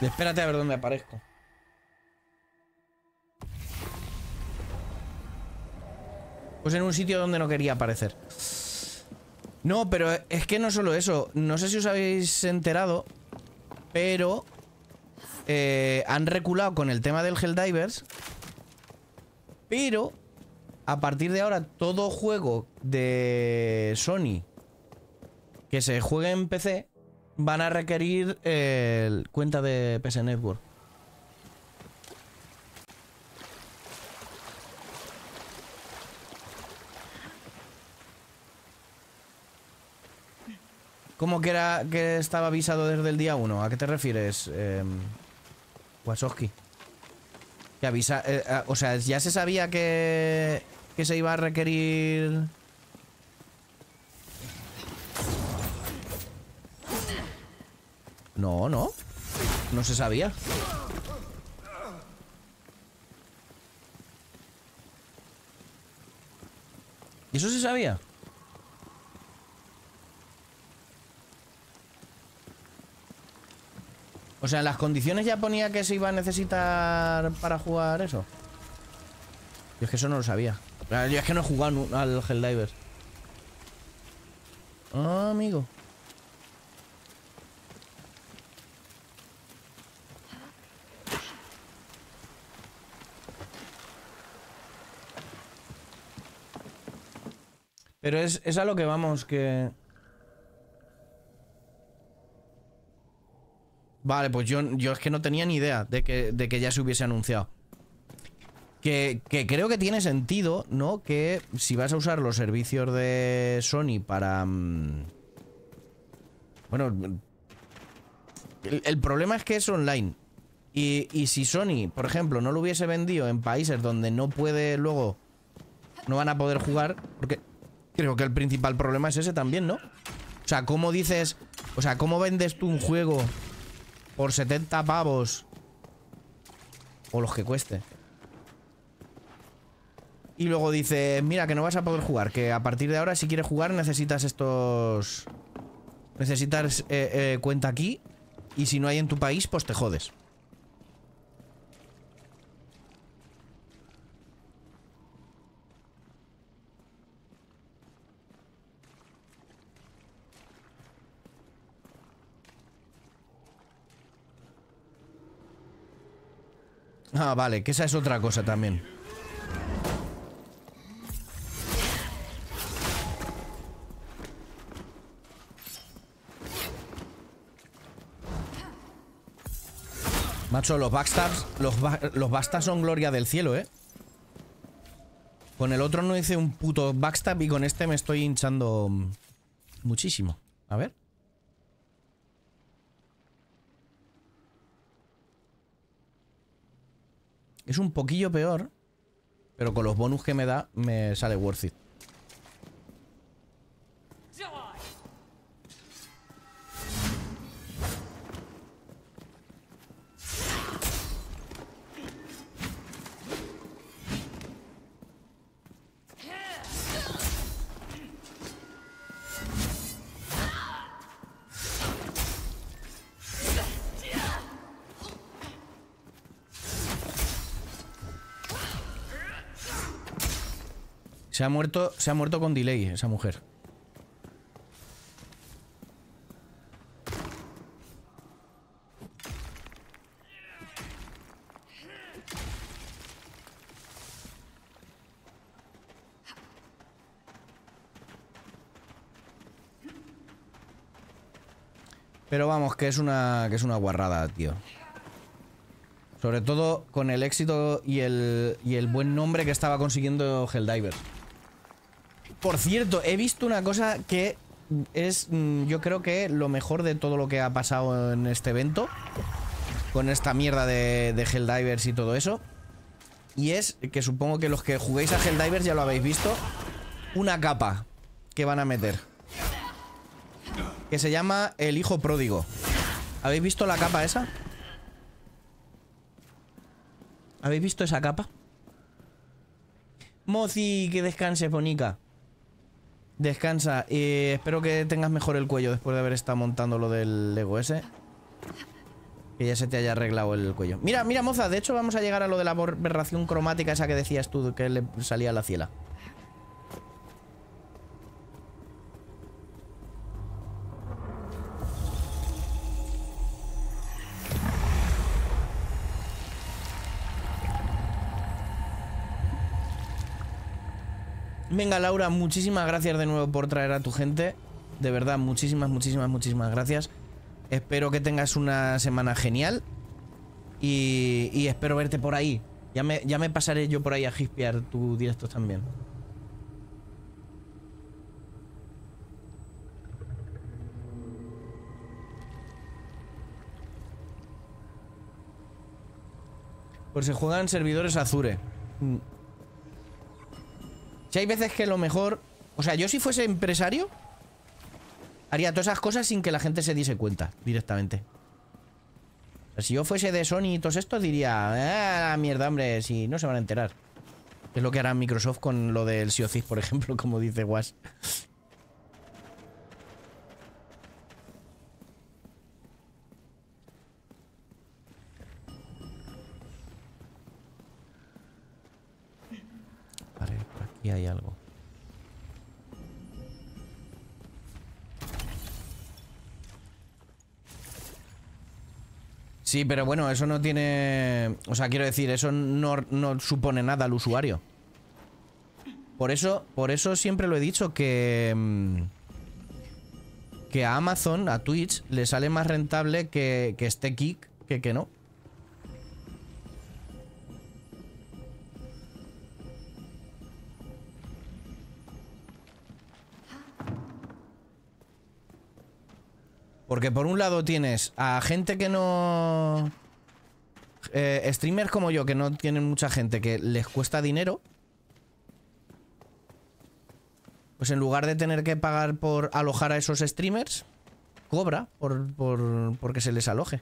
Espérate a ver dónde aparezco. Pues en un sitio donde no quería aparecer. No, pero es que no solo eso. No sé si os habéis enterado, pero eh, han reculado con el tema del Helldivers. Pero... a partir de ahora, todo juego de Sony que se juegue en P C van a requerir eh, cuenta de P S Network. ¿Cómo que era que estaba avisado desde el día uno? ¿A qué te refieres, eh, Wasowski? Que avisa, eh, eh, o sea, ya se sabía que... que se iba a requerir... No, no. No se sabía. ¿Y eso se sabía? O sea, en las condiciones ya ponía que se iba a necesitar para jugar eso. Yo es que eso no lo sabía. Yo es que no he jugado al Helldivers. Ah, amigo. Pero es, es a lo que vamos, que... Vale, pues yo, yo es que no tenía ni idea de que, de que ya se hubiese anunciado. Que, que creo que tiene sentido, ¿no? Que si vas a usar los servicios de Sony para... Bueno... El, el problema es que es online. Y, y si Sony, por ejemplo, no lo hubiese vendido en países donde no puede luego... No van a poder jugar, porque creo que el principal problema es ese también, ¿no? O sea, ¿cómo dices... O sea, ¿cómo vendes tú un juego por setenta pavos? O los que cueste. Y luego dices, mira, que no vas a poder jugar, que a partir de ahora si quieres jugar necesitas estos... Necesitas eh, eh, cuenta aquí, y si no hay en tu país, pues te jodes. Ah, vale, que esa es otra cosa también. Macho, los backstabs, los, ba los bastas son gloria del cielo, ¿eh? Con el otro no hice un puto backstab y con este me estoy hinchando muchísimo. A ver. Es un poquillo peor, pero con los bonus que me da, me sale worth it. Se ha muerto, se ha muerto con delay esa mujer. Pero vamos, que es una, que es una guarrada, tío. Sobre todo con el éxito y el, y el buen nombre que estaba consiguiendo Helldivers. Por cierto, he visto una cosa que es, yo creo que lo mejor de todo lo que ha pasado en este evento, con esta mierda de, de Helldivers y todo eso. Y es que supongo que los que juguéis a Helldivers ya lo habéis visto, una capa que van a meter, que se llama el hijo pródigo. ¿Habéis visto la capa esa? ¿Habéis visto esa capa? Mozi, que descanse, bonica. Descansa, eh, espero que tengas mejor el cuello después de haber estado montando lo del Lego ese. Que ya se te haya arreglado el cuello. Mira, mira, moza, de hecho vamos a llegar a lo de la aberración cromática esa que decías tú, que le salía a la ciela. Venga, Laura, muchísimas gracias de nuevo por traer a tu gente. De verdad, muchísimas, muchísimas, muchísimas gracias. Espero que tengas una semana genial. Y, y espero verte por ahí. Ya me, ya me pasaré yo por ahí a gispear tus directos también. Pues se juegan servidores Azure. Si hay veces que lo mejor... O sea, yo si fuese empresario haría todas esas cosas sin que la gente se diese cuenta directamente. O sea, si yo fuese de Sony y todo esto diría... Ah, mierda, hombre, si no se van a enterar. Es lo que hará Microsoft con lo del S I O C I S, por ejemplo, como dice Was. Y hay algo. Sí, pero bueno, eso no tiene... O sea, quiero decir, eso no, no supone nada al usuario. Por eso, por eso siempre lo he dicho que... Que a Amazon, a Twitch, le sale más rentable que, que esté Kick que que no. Porque por un lado tienes a gente que no... eh, streamers como yo, que no tienen mucha gente, que les cuesta dinero, pues en lugar de tener que pagar por alojar a esos streamers, cobra por, por, porque se les aloje.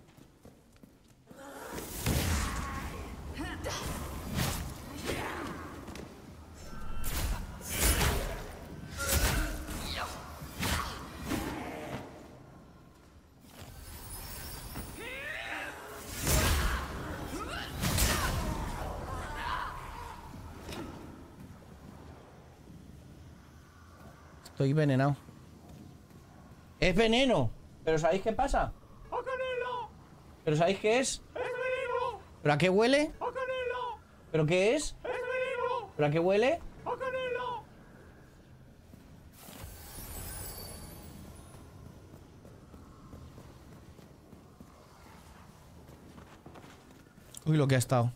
Estoy envenenado. ¡Es veneno! ¿Pero sabéis qué pasa? ¡A canela! ¿Pero sabéis qué es? ¡Es veneno! ¿Pero a qué huele? ¡A canela! ¿Pero qué es? ¡Es veneno! ¿Pero a qué huele? ¡A canela! Uy, lo que ha estado.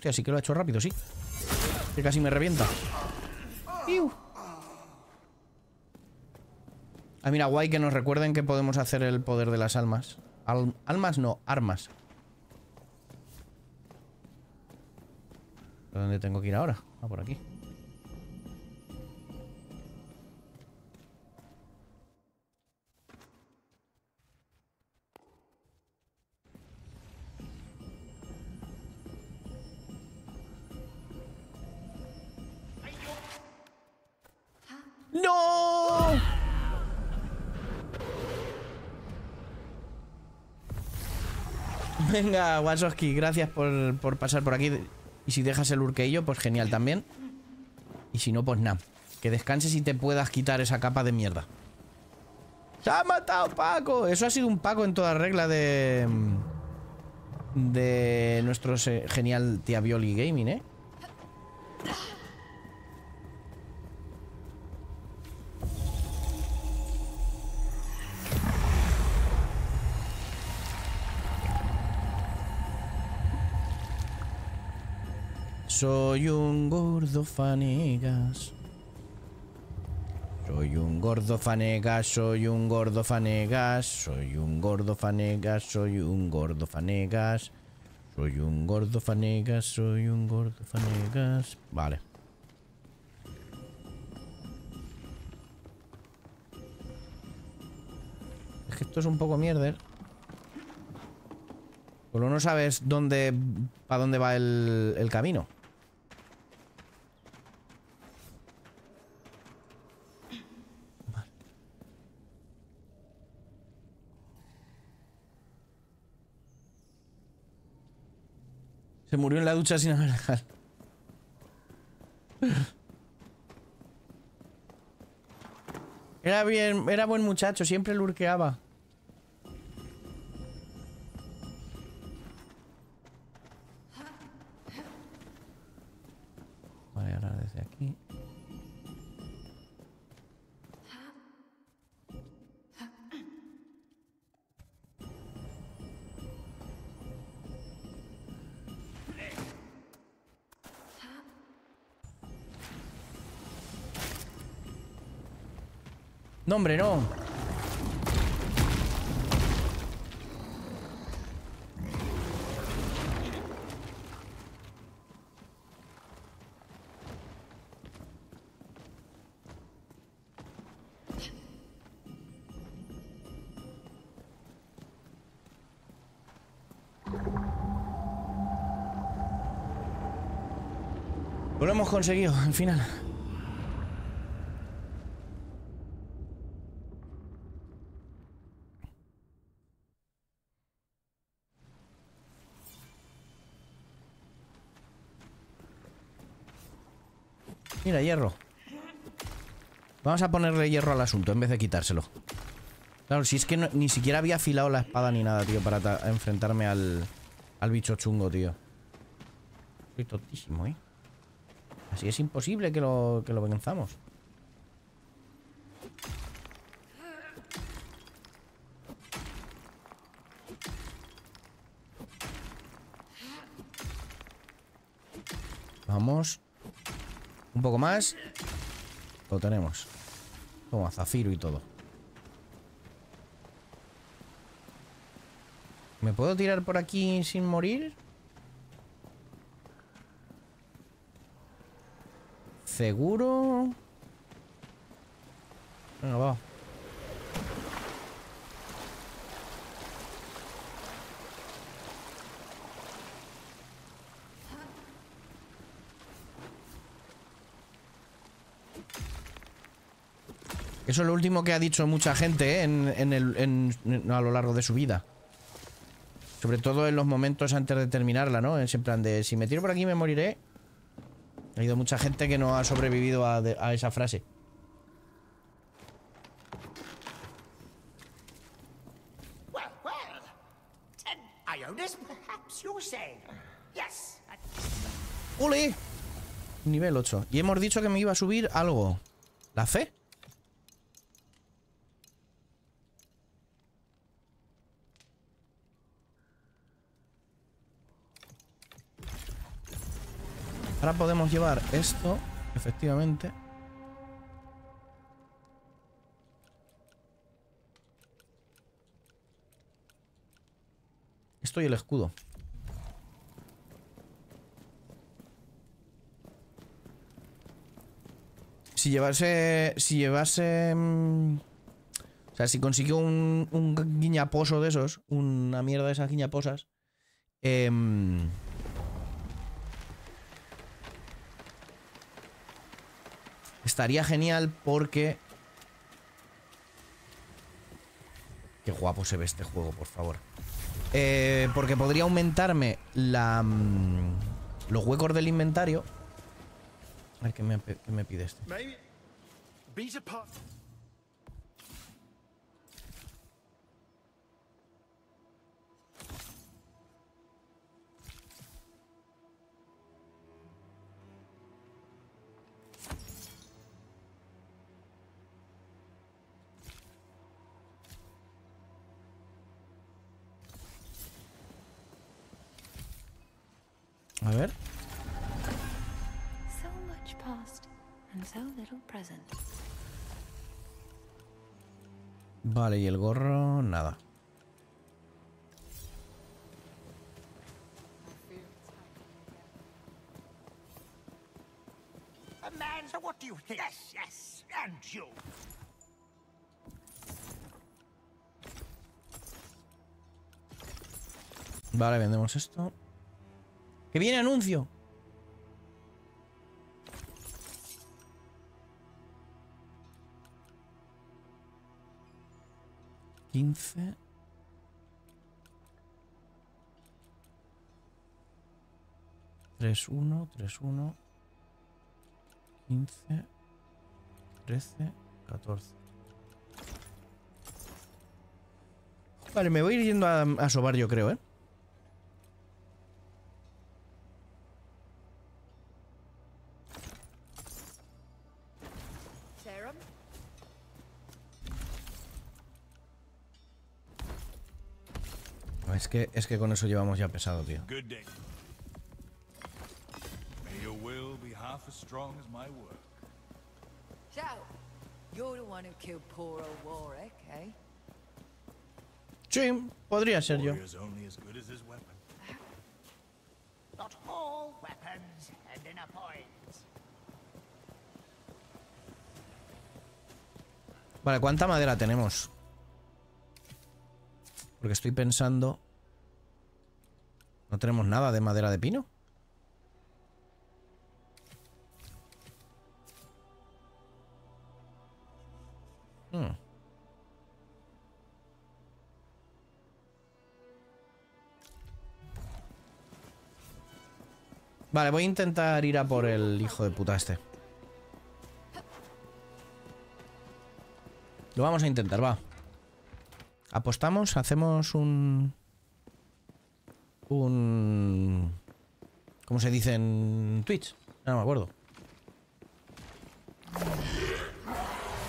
Hostia, sí que lo ha hecho rápido, sí. Que casi me revienta. ¡Iu! Ah, mira, guay que nos recuerden que podemos hacer el poder de las almas. Al- almas no, armas. ¿Dónde tengo que ir ahora? Ah, por aquí. Venga, Wasowski, gracias por, por pasar por aquí. Y si dejas el urqueillo, pues genial también. Y si no, pues nada. Que descanses y te puedas quitar esa capa de mierda. ¡Se ha matado Paco! Eso ha sido un Paco en toda regla de... de nuestro eh, genial tía Violi Gaming, ¿eh? Soy un gordo fanegas. Soy un gordo fanegas, soy un gordo fanegas, soy un gordo fanegas, soy un gordo fanegas, soy un gordo fanegas, soy un gordo fanegas. Vale. Es que esto es un poco mierder. Solo no sabes dónde, para dónde va el, el camino. Se murió en la ducha sin agarrar. Era bien, era buen muchacho, siempre lurqueaba. Vale, ahora desde aquí. No, hombre, no. Pues lo hemos conseguido, al final. Mira, hierro. Vamos a ponerle hierro al asunto en vez de quitárselo. Claro, si es que no, ni siquiera había afilado la espada ni nada, tío, para enfrentarme al, al bicho chungo, tío. Estoy tontísimo, ¿eh? Así es imposible que lo, que lo venzamos. Vamos. Un poco más. Lo tenemos. Toma, zafiro y todo. ¿Me puedo tirar por aquí sin morir? Seguro. Venga, va. Eso es lo último que ha dicho mucha gente, ¿eh? en, en el, en, en, a lo largo de su vida. Sobre todo en los momentos antes de terminarla, ¿no? En ese plan de, si me tiro por aquí me moriré. Ha habido mucha gente que no ha sobrevivido a, de, a esa frase. ¡Ole! Nivel ocho. Y hemos dicho que me iba a subir algo. ¿La fe? Ahora podemos llevar esto, efectivamente. Esto y el escudo. Si llevase... Si llevase... Mmm, o sea, si consiguió un, un guiñaposo de esos, una mierda de esas guiñaposas... Eh, Estaría genial porque... Qué guapo se ve este juego, por favor. Eh, porque podría aumentarme la, los huecos del inventario. A ver, ¿qué me, qué me pide este? A ver. Vale, y el gorro, nada. Vale, vendemos esto. ¡Que viene anuncio! quince. tres uno, tres uno. quince. trece, catorce. Vale, me voy a ir yendo a, a sobar, yo creo, ¿eh? Es que, es que con eso llevamos ya pesado, tío. Sí, podría ser yo. Vale, ¿cuánta madera tenemos? Porque estoy pensando... ¿No tenemos nada de madera de pino? Hmm. Vale, voy a intentar ir a por el hijo de puta este. Lo vamos a intentar, va. Apostamos, hacemos un... Un... ¿Cómo se dice en Twitch? No me acuerdo.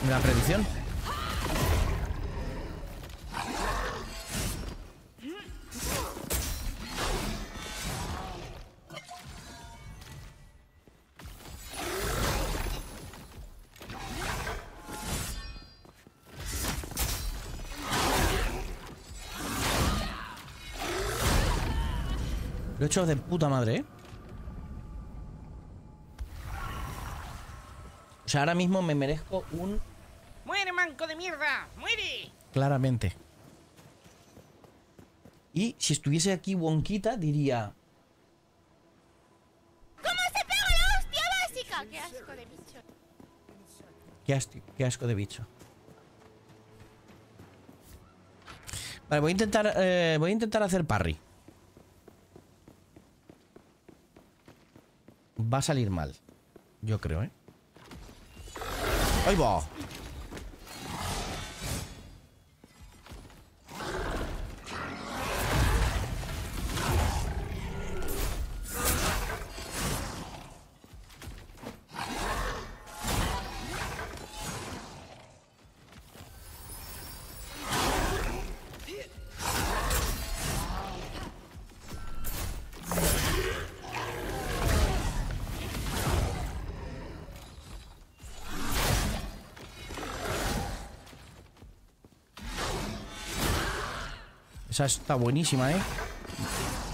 ¿La predicción? Lo he hecho de puta madre, ¿eh? O sea, ahora mismo me merezco un... ¡Muere, manco de mierda! ¡Muere! Claramente. Y si estuviese aquí Wonquita, diría... ¿Cómo se pega la hostia básica? ¡Qué asco de bicho! Qué, as qué asco de bicho. Vale, voy a intentar, eh, voy a intentar hacer parry. Va a salir mal, yo creo, ¿eh? ¡Ahí va! Esa está buenísima, ¿eh?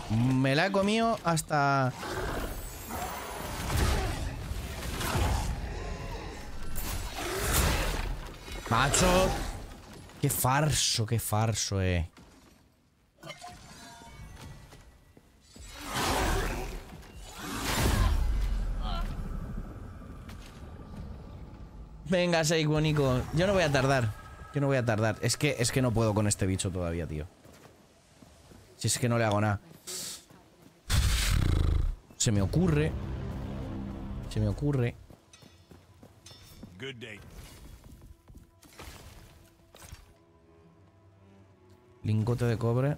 Me la he comido hasta... ¡Macho! ¡Qué farso, qué farso, eh! Venga, Seikonico. Yo no voy a tardar. Yo no voy a tardar. Es que, es que no puedo con este bicho todavía, tío. Si es que no le hago nada. Se me ocurre. Se me ocurre. Lingote de cobre.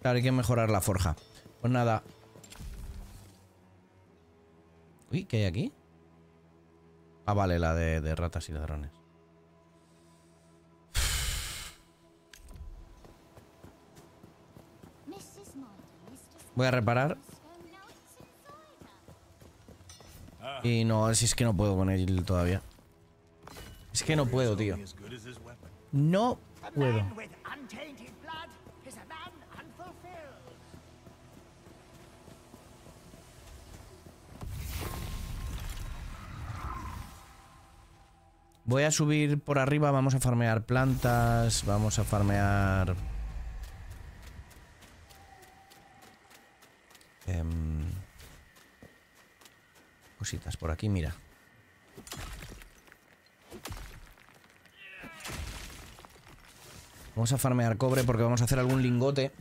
Claro, hay que mejorar la forja. Pues nada. Uy, ¿qué hay aquí? Ah, vale, la de, de ratas y ladrones. Voy a reparar. Y no, si es que no puedo con él todavía. Es que no puedo, tío. No puedo. Voy a subir por arriba, vamos a farmear plantas, vamos a farmear... Eh, cositas por aquí, mira. Vamos a farmear cobre porque vamos a hacer algún lingote.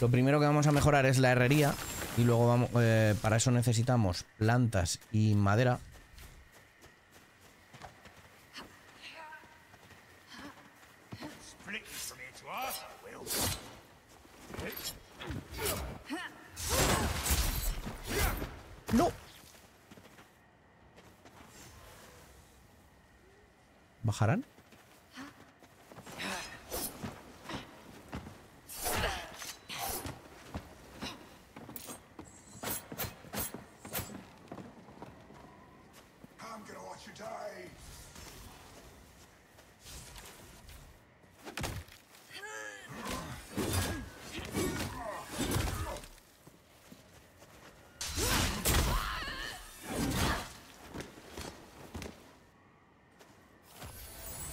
Lo primero que vamos a mejorar es la herrería y luego vamos, eh, para eso necesitamos plantas y madera. ¡No! ¿Bajarán?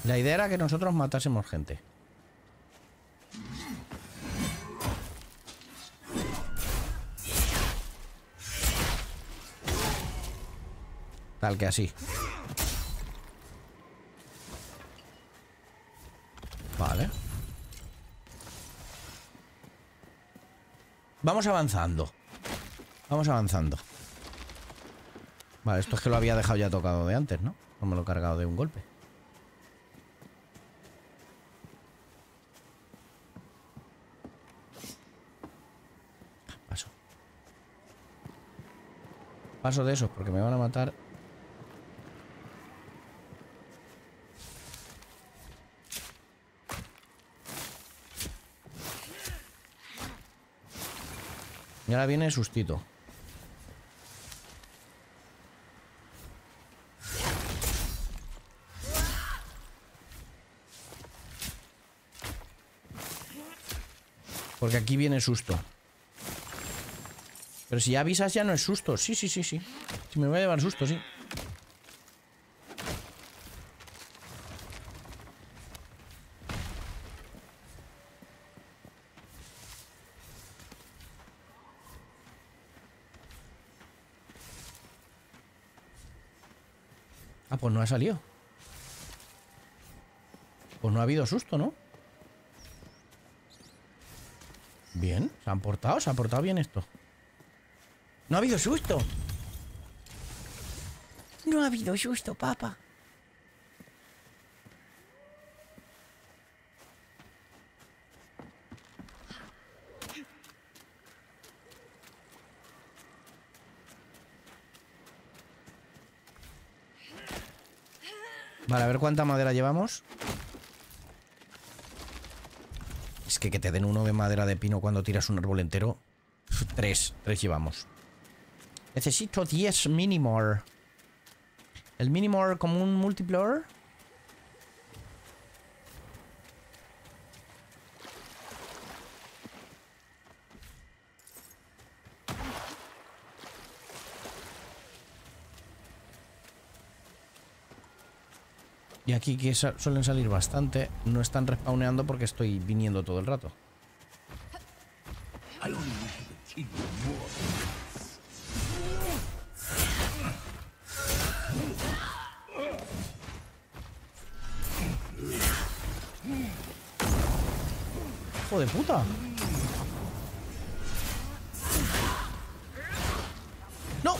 La idea era que nosotros matásemos gente. Tal que así. Vale. Vamos avanzando. Vamos avanzando. Vale, esto es que lo había dejado ya tocado de antes, ¿no? No me lo he cargado de un golpe. Paso de esos porque me van a matar. Y ahora viene sustito. Porque aquí viene susto. Pero si ya avisas ya no es susto. Sí, sí, sí, sí. Si me voy a llevar susto, sí. Ah, pues no ha salido. Pues no ha habido susto, ¿no? Bien, se han portado, se ha portado bien esto. No ha habido susto. No ha habido susto, papá. Vale, a ver cuánta madera llevamos. Es que que te den uno de madera de pino cuando tiras un árbol entero. Tres, tres llevamos. Necesito diez minimor. ¿El minimor como un multiplier? Y aquí que suelen salir bastante. No están respawneando porque estoy viniendo todo el rato. ¡Hijo de puta! ¡No!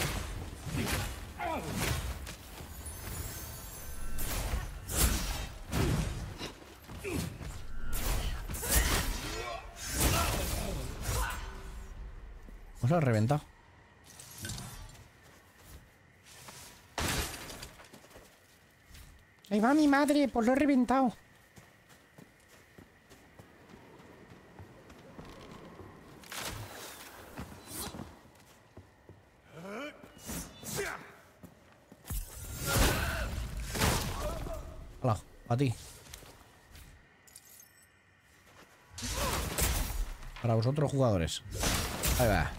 Os lo he reventado. Ahí va mi madre, pues lo he reventado. A ti. Para vosotros jugadores. Ahí va.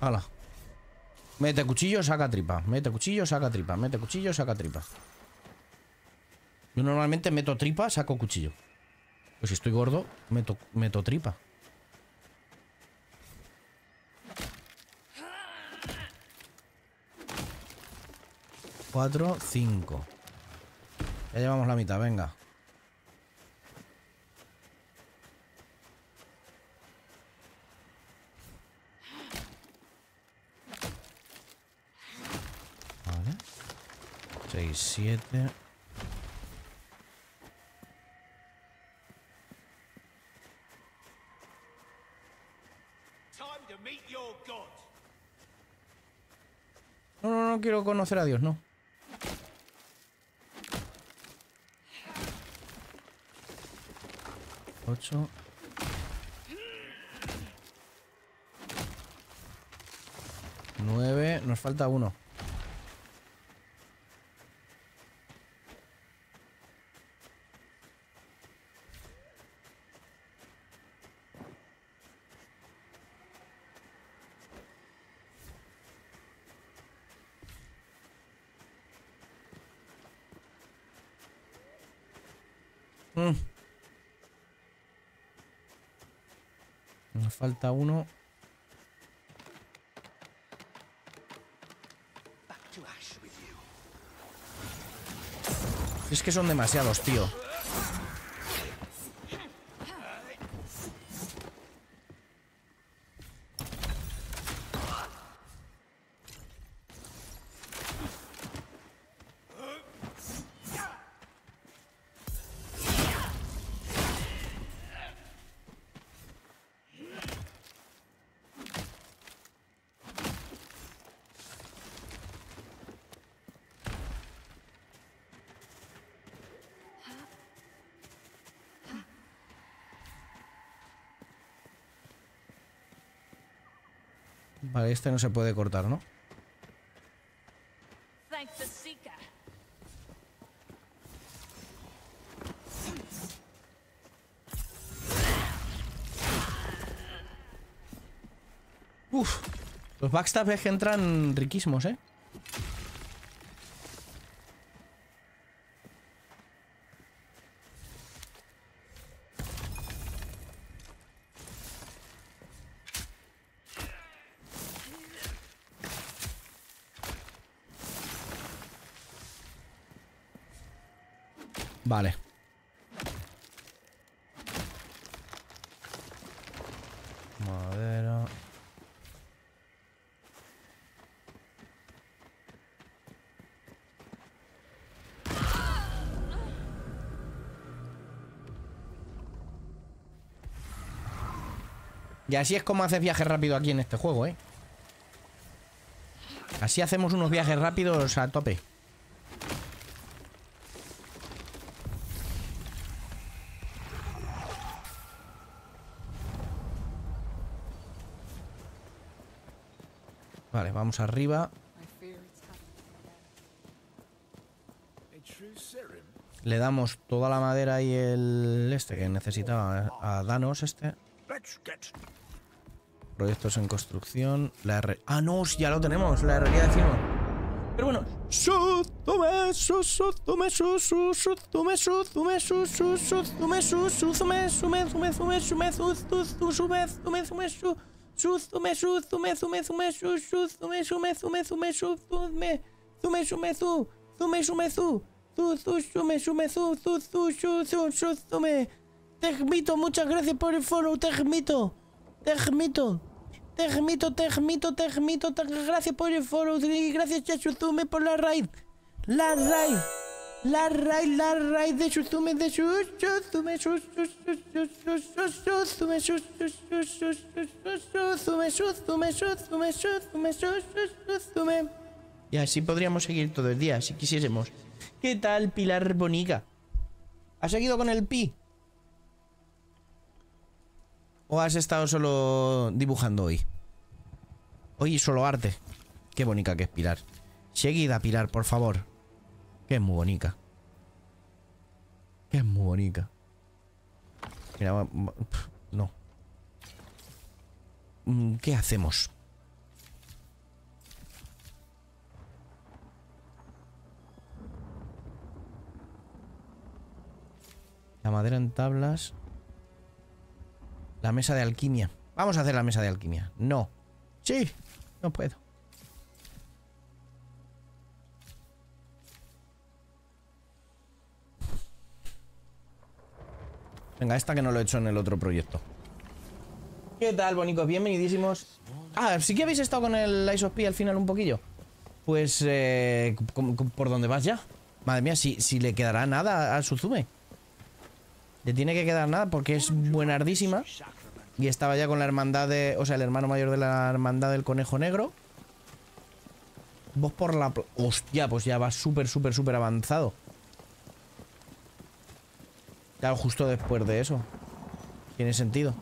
Hala. Mete cuchillo, saca tripa. Mete cuchillo, saca tripa. Mete cuchillo, saca tripa. Yo normalmente meto tripa, saco cuchillo. Pues si estoy gordo, meto, meto tripa. Cuatro, cinco. Ya llevamos la mitad, venga. seis, siete. No, no, no quiero conocer a Dios, no. ocho. nueve, nos falta uno. Falta uno. Es que son demasiados, tío. Vale, este no se puede cortar, ¿no? Uf, los backstabs es que entran riquísimos, ¿eh? Vale. Madera. Y así es como haces viajes rápidos aquí en este juego, ¿eh? Así hacemos unos viajes rápidos a tope. Vale, vamos arriba. Le damos toda la madera y el este que necesitaba a Danos este. Proyectos en construcción. La R. Ah, no, ya lo tenemos. La herrería de encima. Pero bueno. Suzume, suzume, suzume, suzume, suzume, suzume, suzume, suzume, suzume, suzume, suzume, suzume, suzume, suzume, suzume, suzume, suzume. Tejmito, muchas gracias por el follow, Tejmito, Tejmito, Tejmito, Tejmito, Tejmito, gracias por el follow y gracias a Suzume por la raid, la raid, la raid, la raid de Suzume, de Suzume, Suzume, Suzume, Suzume, Suzume, Suzume, Suzume. Y así podríamos seguir todo el día si quisiésemos. ¿Qué tal, Pilar Bonica? ¿Has seguido con el pi? ¿O has estado solo dibujando hoy? Hoy solo arte. Qué bonita que es Pilar. Seguida, Pilar, por favor. Que es muy bonita. Que es muy bonita. Mira, no. ¿Qué hacemos? La madera en tablas. La mesa de alquimia. Vamos a hacer la mesa de alquimia. No. Sí. No puedo. Venga, esta que no lo he hecho en el otro proyecto. ¿Qué tal, bonicos? Bienvenidísimos. Ah, sí que habéis estado con el Lies of P al final un poquillo. Pues, eh, ¿por dónde vas ya? Madre mía, si, si le quedará nada a Suzume. Le tiene que quedar nada porque es buenardísima. Y estaba ya con la hermandad de... O sea, el hermano mayor de la hermandad del conejo negro. Vos por la... Hostia, pues ya va súper, súper, súper avanzado. Claro, justo después de eso. Tiene sentido.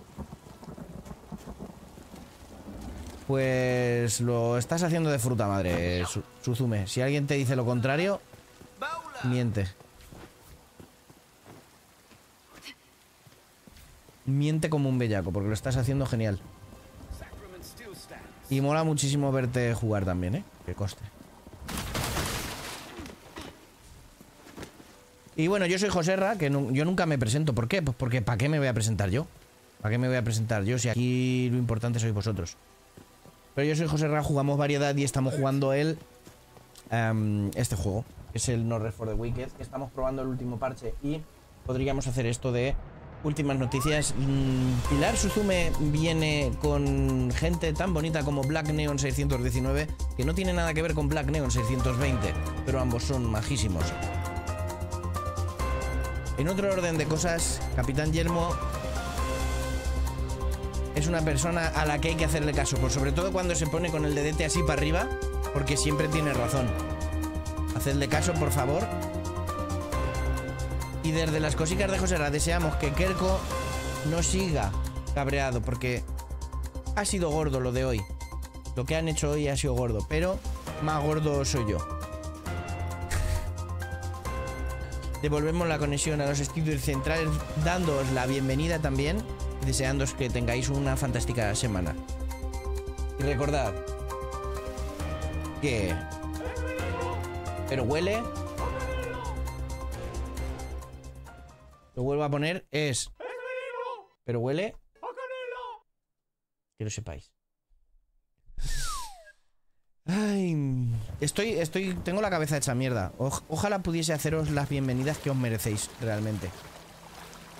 Pues lo estás haciendo de fruta madre, Suzume. Si alguien te dice lo contrario, miente. Miente como un bellaco, porque lo estás haciendo genial. Y mola muchísimo verte jugar también, ¿eh? Que coste. Y bueno, yo soy Joserra, que no, yo nunca me presento. ¿Por qué? Pues porque ¿para qué me voy a presentar yo? ¿Para qué me voy a presentar yo? Si aquí lo importante sois vosotros. Pero yo soy Joserra, jugamos variedad y estamos jugando el... Um, este juego, que es el No Rest for the Wicked. Estamos probando el último parche y podríamos hacer esto de... Últimas noticias. Pilar Suzume viene con gente tan bonita como Black Neon seiscientos diecinueve, que no tiene nada que ver con Black Neon seiscientos veinte, pero ambos son majísimos. En otro orden de cosas, Capitán Yelmo es una persona a la que hay que hacerle caso, por sobre todo cuando se pone con el dedete así para arriba, porque siempre tiene razón. Hacedle caso, por favor. Y desde las cositas de Josera deseamos que Kerko no siga cabreado, porque ha sido gordo lo de hoy. Lo que han hecho hoy ha sido gordo, pero más gordo soy yo. Devolvemos la conexión a los estudios centrales, dándoos la bienvenida también, deseándoos que tengáis una fantástica semana. Y recordad que... pero huele... Lo vuelvo a poner, es... pero huele... que lo sepáis. Ay, estoy, estoy, tengo la cabeza hecha mierda. O, ojalá pudiese haceros las bienvenidas que os merecéis realmente,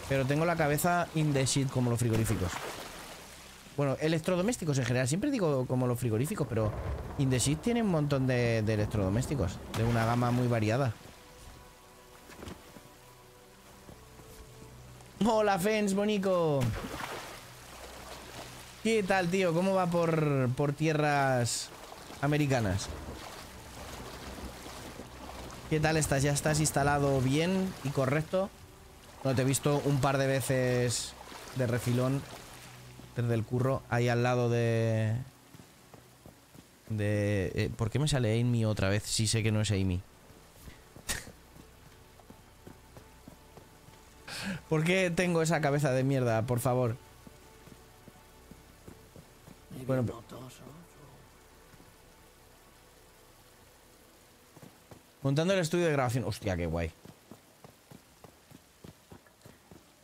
pero tengo la cabeza in the shit como los frigoríficos. Bueno, electrodomésticos en general. Siempre digo como los frigoríficos, pero in the shit tiene un montón de, de electrodomésticos, de una gama muy variada. Hola Fens, bonico. ¿Qué tal, tío? ¿Cómo va por, por tierras americanas? ¿Qué tal estás? ¿Ya estás instalado bien y correcto? No, te he visto un par de veces de refilón desde el curro, ahí al lado de... de... Eh, ¿por qué me sale Amy otra vez? Sí, sé que no es Amy. ¿Por qué tengo esa cabeza de mierda? Por favor. Bueno, pero... montando el estudio de grabación. Hostia, qué guay.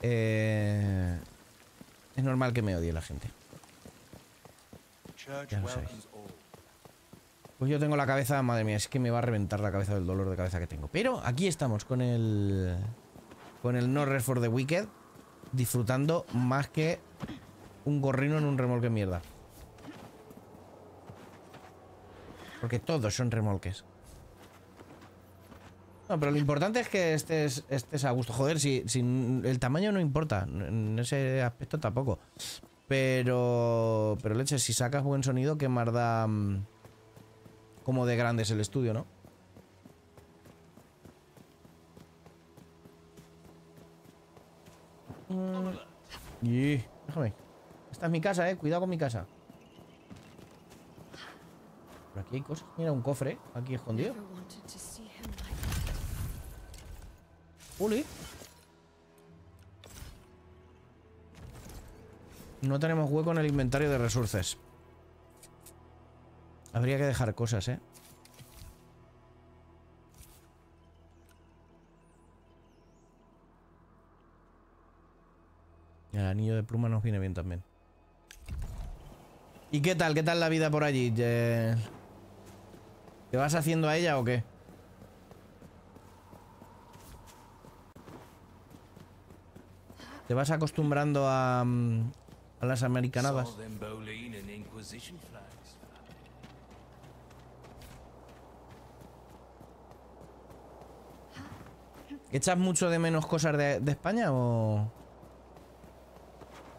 Eh... Es normal que me odie la gente. Ya lo sabéis. Pues yo tengo la cabeza... madre mía, es que me va a reventar la cabeza del dolor de cabeza que tengo. Pero aquí estamos con el... con el No Rest for the Wicked. Disfrutando más que un gorrino en un remolque mierda. Porque todos son remolques. No, pero lo importante es que estés, estés a gusto. Joder, si, si el tamaño no importa. En ese aspecto tampoco. Pero... pero leche, si sacas buen sonido, que más da... como de grande es el estudio, ¿no? Y... déjame. Esta es mi casa, eh. Cuidado con mi casa. Pero aquí hay cosas. Mira, un cofre aquí escondido. Uli. No tenemos hueco en el inventario de recursos. Habría que dejar cosas, ¿eh? El anillo de pluma nos viene bien también. ¿Y qué tal? ¿Qué tal la vida por allí? ¿Te vas haciendo a ella o qué? ¿Te vas acostumbrando a, a las americanadas? ¿Echas mucho de menos cosas de, de España o...?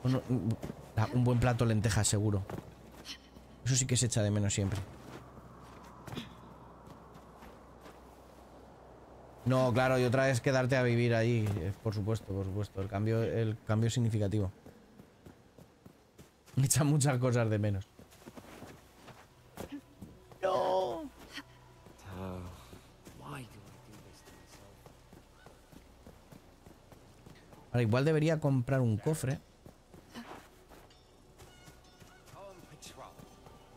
o no, un buen plato de lentejas, seguro. Eso sí que se echa de menos siempre. No, claro, y otra es quedarte a vivir allí, por supuesto, por supuesto. El cambio, el cambio es significativo. Me echan muchas cosas de menos. No. Ahora, igual debería comprar un cofre.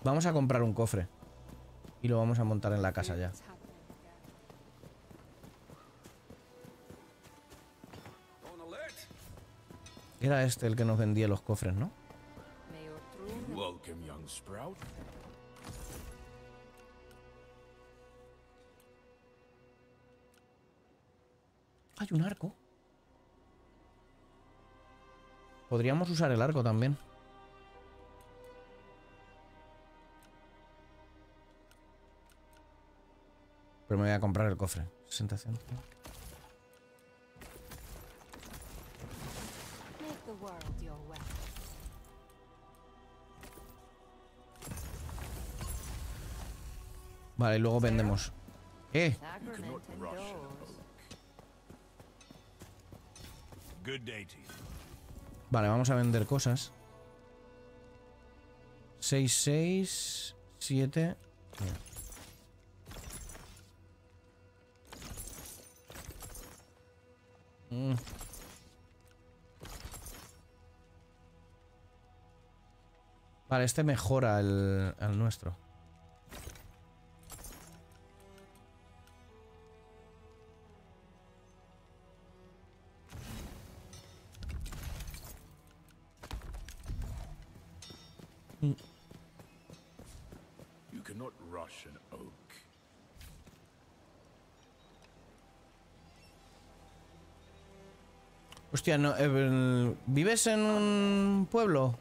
Vamos a comprar un cofre. Y lo vamos a montar en la casa ya. Era este el que nos vendía los cofres, ¿no? Hay un arco. Podríamos usar el arco también. Pero me voy a comprar el cofre. sesenta céntimos. Vale, y luego vendemos. ¡Eh! Vale, vamos a vender cosas. seis, seis... siete. Mira. Mm. Vale, este mejora el, el nuestro. Mm. You cannot rush an oak. Hostia, no, eh, ¿vives en un pueblo?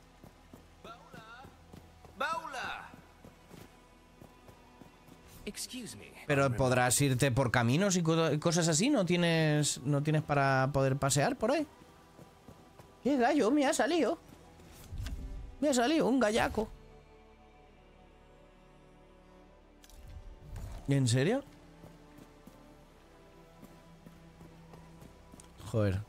Pero podrás irte por caminos y cosas así, ¿no tienes no tienes para poder pasear por ahí? ¡Qué gallo! Me ha salido. Me ha salido un gallaco. ¿En serio? Joder.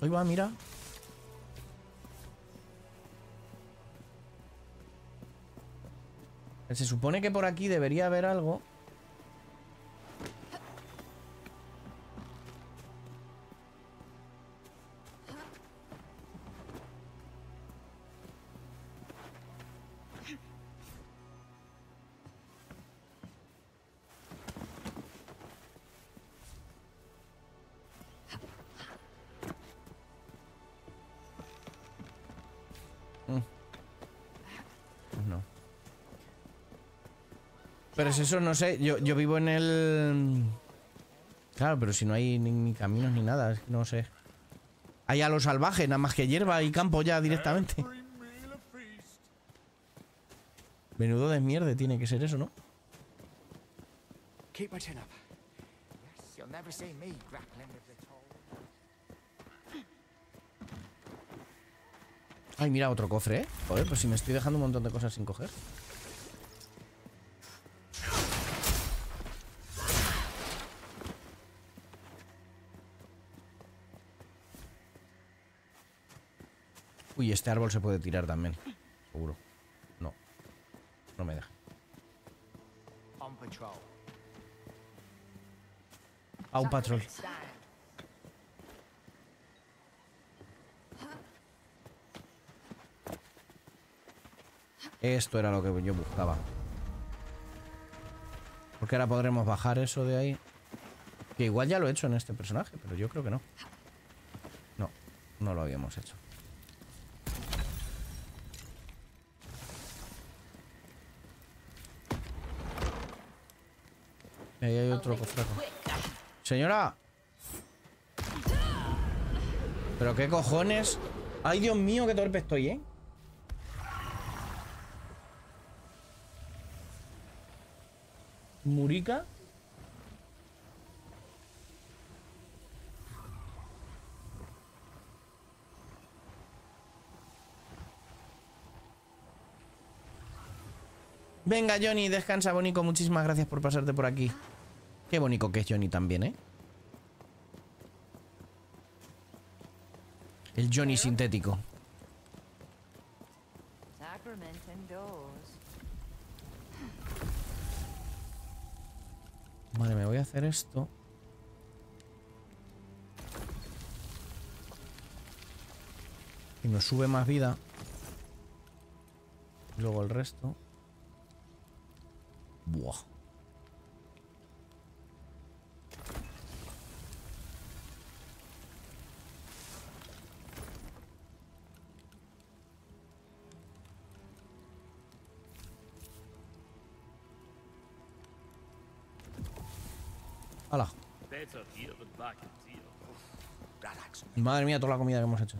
Ahí va, mira. Se supone que por aquí debería haber algo. Pero es eso, no sé, yo, yo vivo en el... Claro, pero si no hay ni, ni caminos ni nada, es que no sé. Hay a lo salvaje, nada más que hierba y campo ya directamente. Menudo desmierde tiene que ser eso, ¿no? Ay, mira, otro cofre, ¿eh? Joder, pues si me estoy dejando un montón de cosas sin coger. Uy, este árbol se puede tirar también. Seguro. No. No me deja. A un patrol. Esto era lo que yo buscaba. Porque ahora podremos bajar eso de ahí. Que igual ya lo he hecho en este personaje, pero yo creo que no. No, no lo habíamos hecho. Ahí hay otro cofraco. ¡Señora! ¿Pero qué cojones? ¡Ay, Dios mío, qué torpe estoy, eh! ¿Murica? Venga, Johnny, descansa, Bonico. Muchísimas gracias por pasarte por aquí. Qué bonito que es Johnny también, ¿eh? El Johnny sintético. Vale, me voy a hacer esto. Y nos sube más vida. Luego el resto. Buah. Hala. Madre mía, toda la comida que hemos hecho.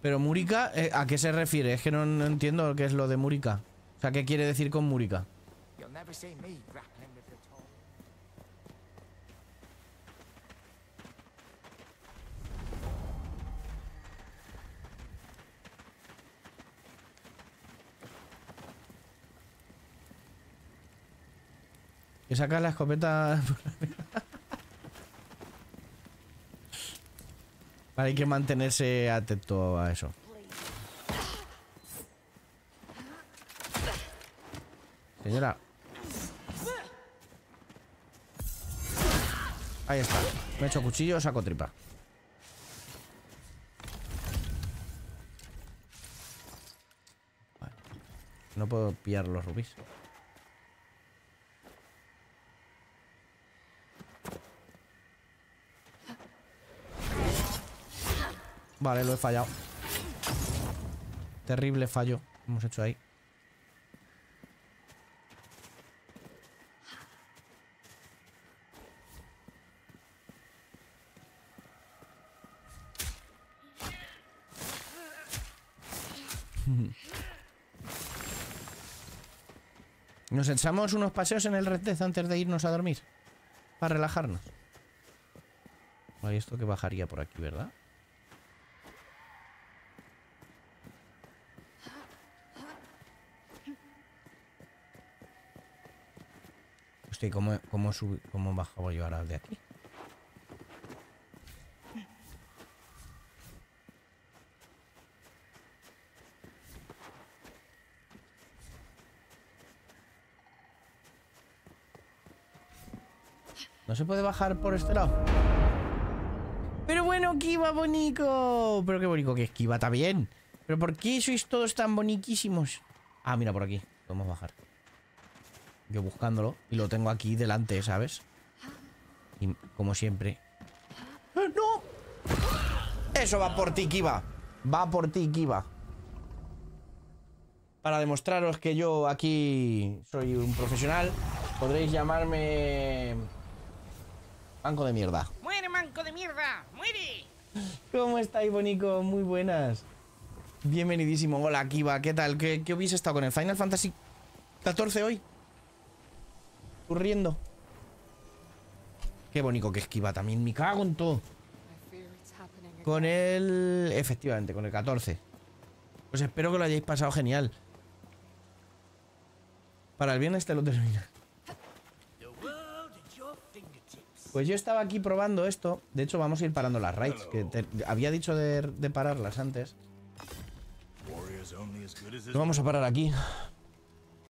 Pero Murica, eh, ¿a qué se refiere? Es que no, no entiendo qué es lo de Murica. O sea, ¿qué quiere decir con Murica? Que saca la escopeta. Vale, hay que mantenerse atento a eso. Señora. Ahí está. Me echo cuchillo, saco tripa. Vale. No puedo pillar los rubíes. Vale, lo he fallado. Terrible fallo hemos hecho ahí. Nos echamos unos paseos en el Red Dead antes de irnos a dormir. Para relajarnos. Hay esto que bajaría por aquí, ¿verdad? Hostia, ¿cómo, cómo, sub, cómo bajaba yo ahora de aquí? ¿No se puede bajar por este lado? Pero bueno, que iba bonito. Pero qué bonito que esquiva también. Pero ¿por qué sois todos tan boniquísimos? Ah, mira, por aquí. Podemos bajar. Yo buscándolo. Y lo tengo aquí delante, ¿sabes? Y como siempre. ¡Eh, no! Eso va por ti, Kiva. Va por ti, Kiva. Para demostraros que yo aquí soy un profesional, podréis llamarme... Manco de mierda. ¡Muere, manco de mierda! ¡Muere! ¿Cómo estáis, bonico? Muy buenas. Bienvenidísimo. Hola, Kiva. ¿Qué tal? ¿Qué, qué hubiese estado con el Final Fantasy catorce hoy? Corriendo. Qué bonito que esquiva también. Me cago en todo. Con el... Efectivamente, con el catorce. Pues espero que lo hayáis pasado genial. Para el viernes te lo termina. Pues yo estaba aquí probando esto. De hecho, vamos a ir parando las raids. Que te, había dicho de, de pararlas antes. No vamos a parar aquí.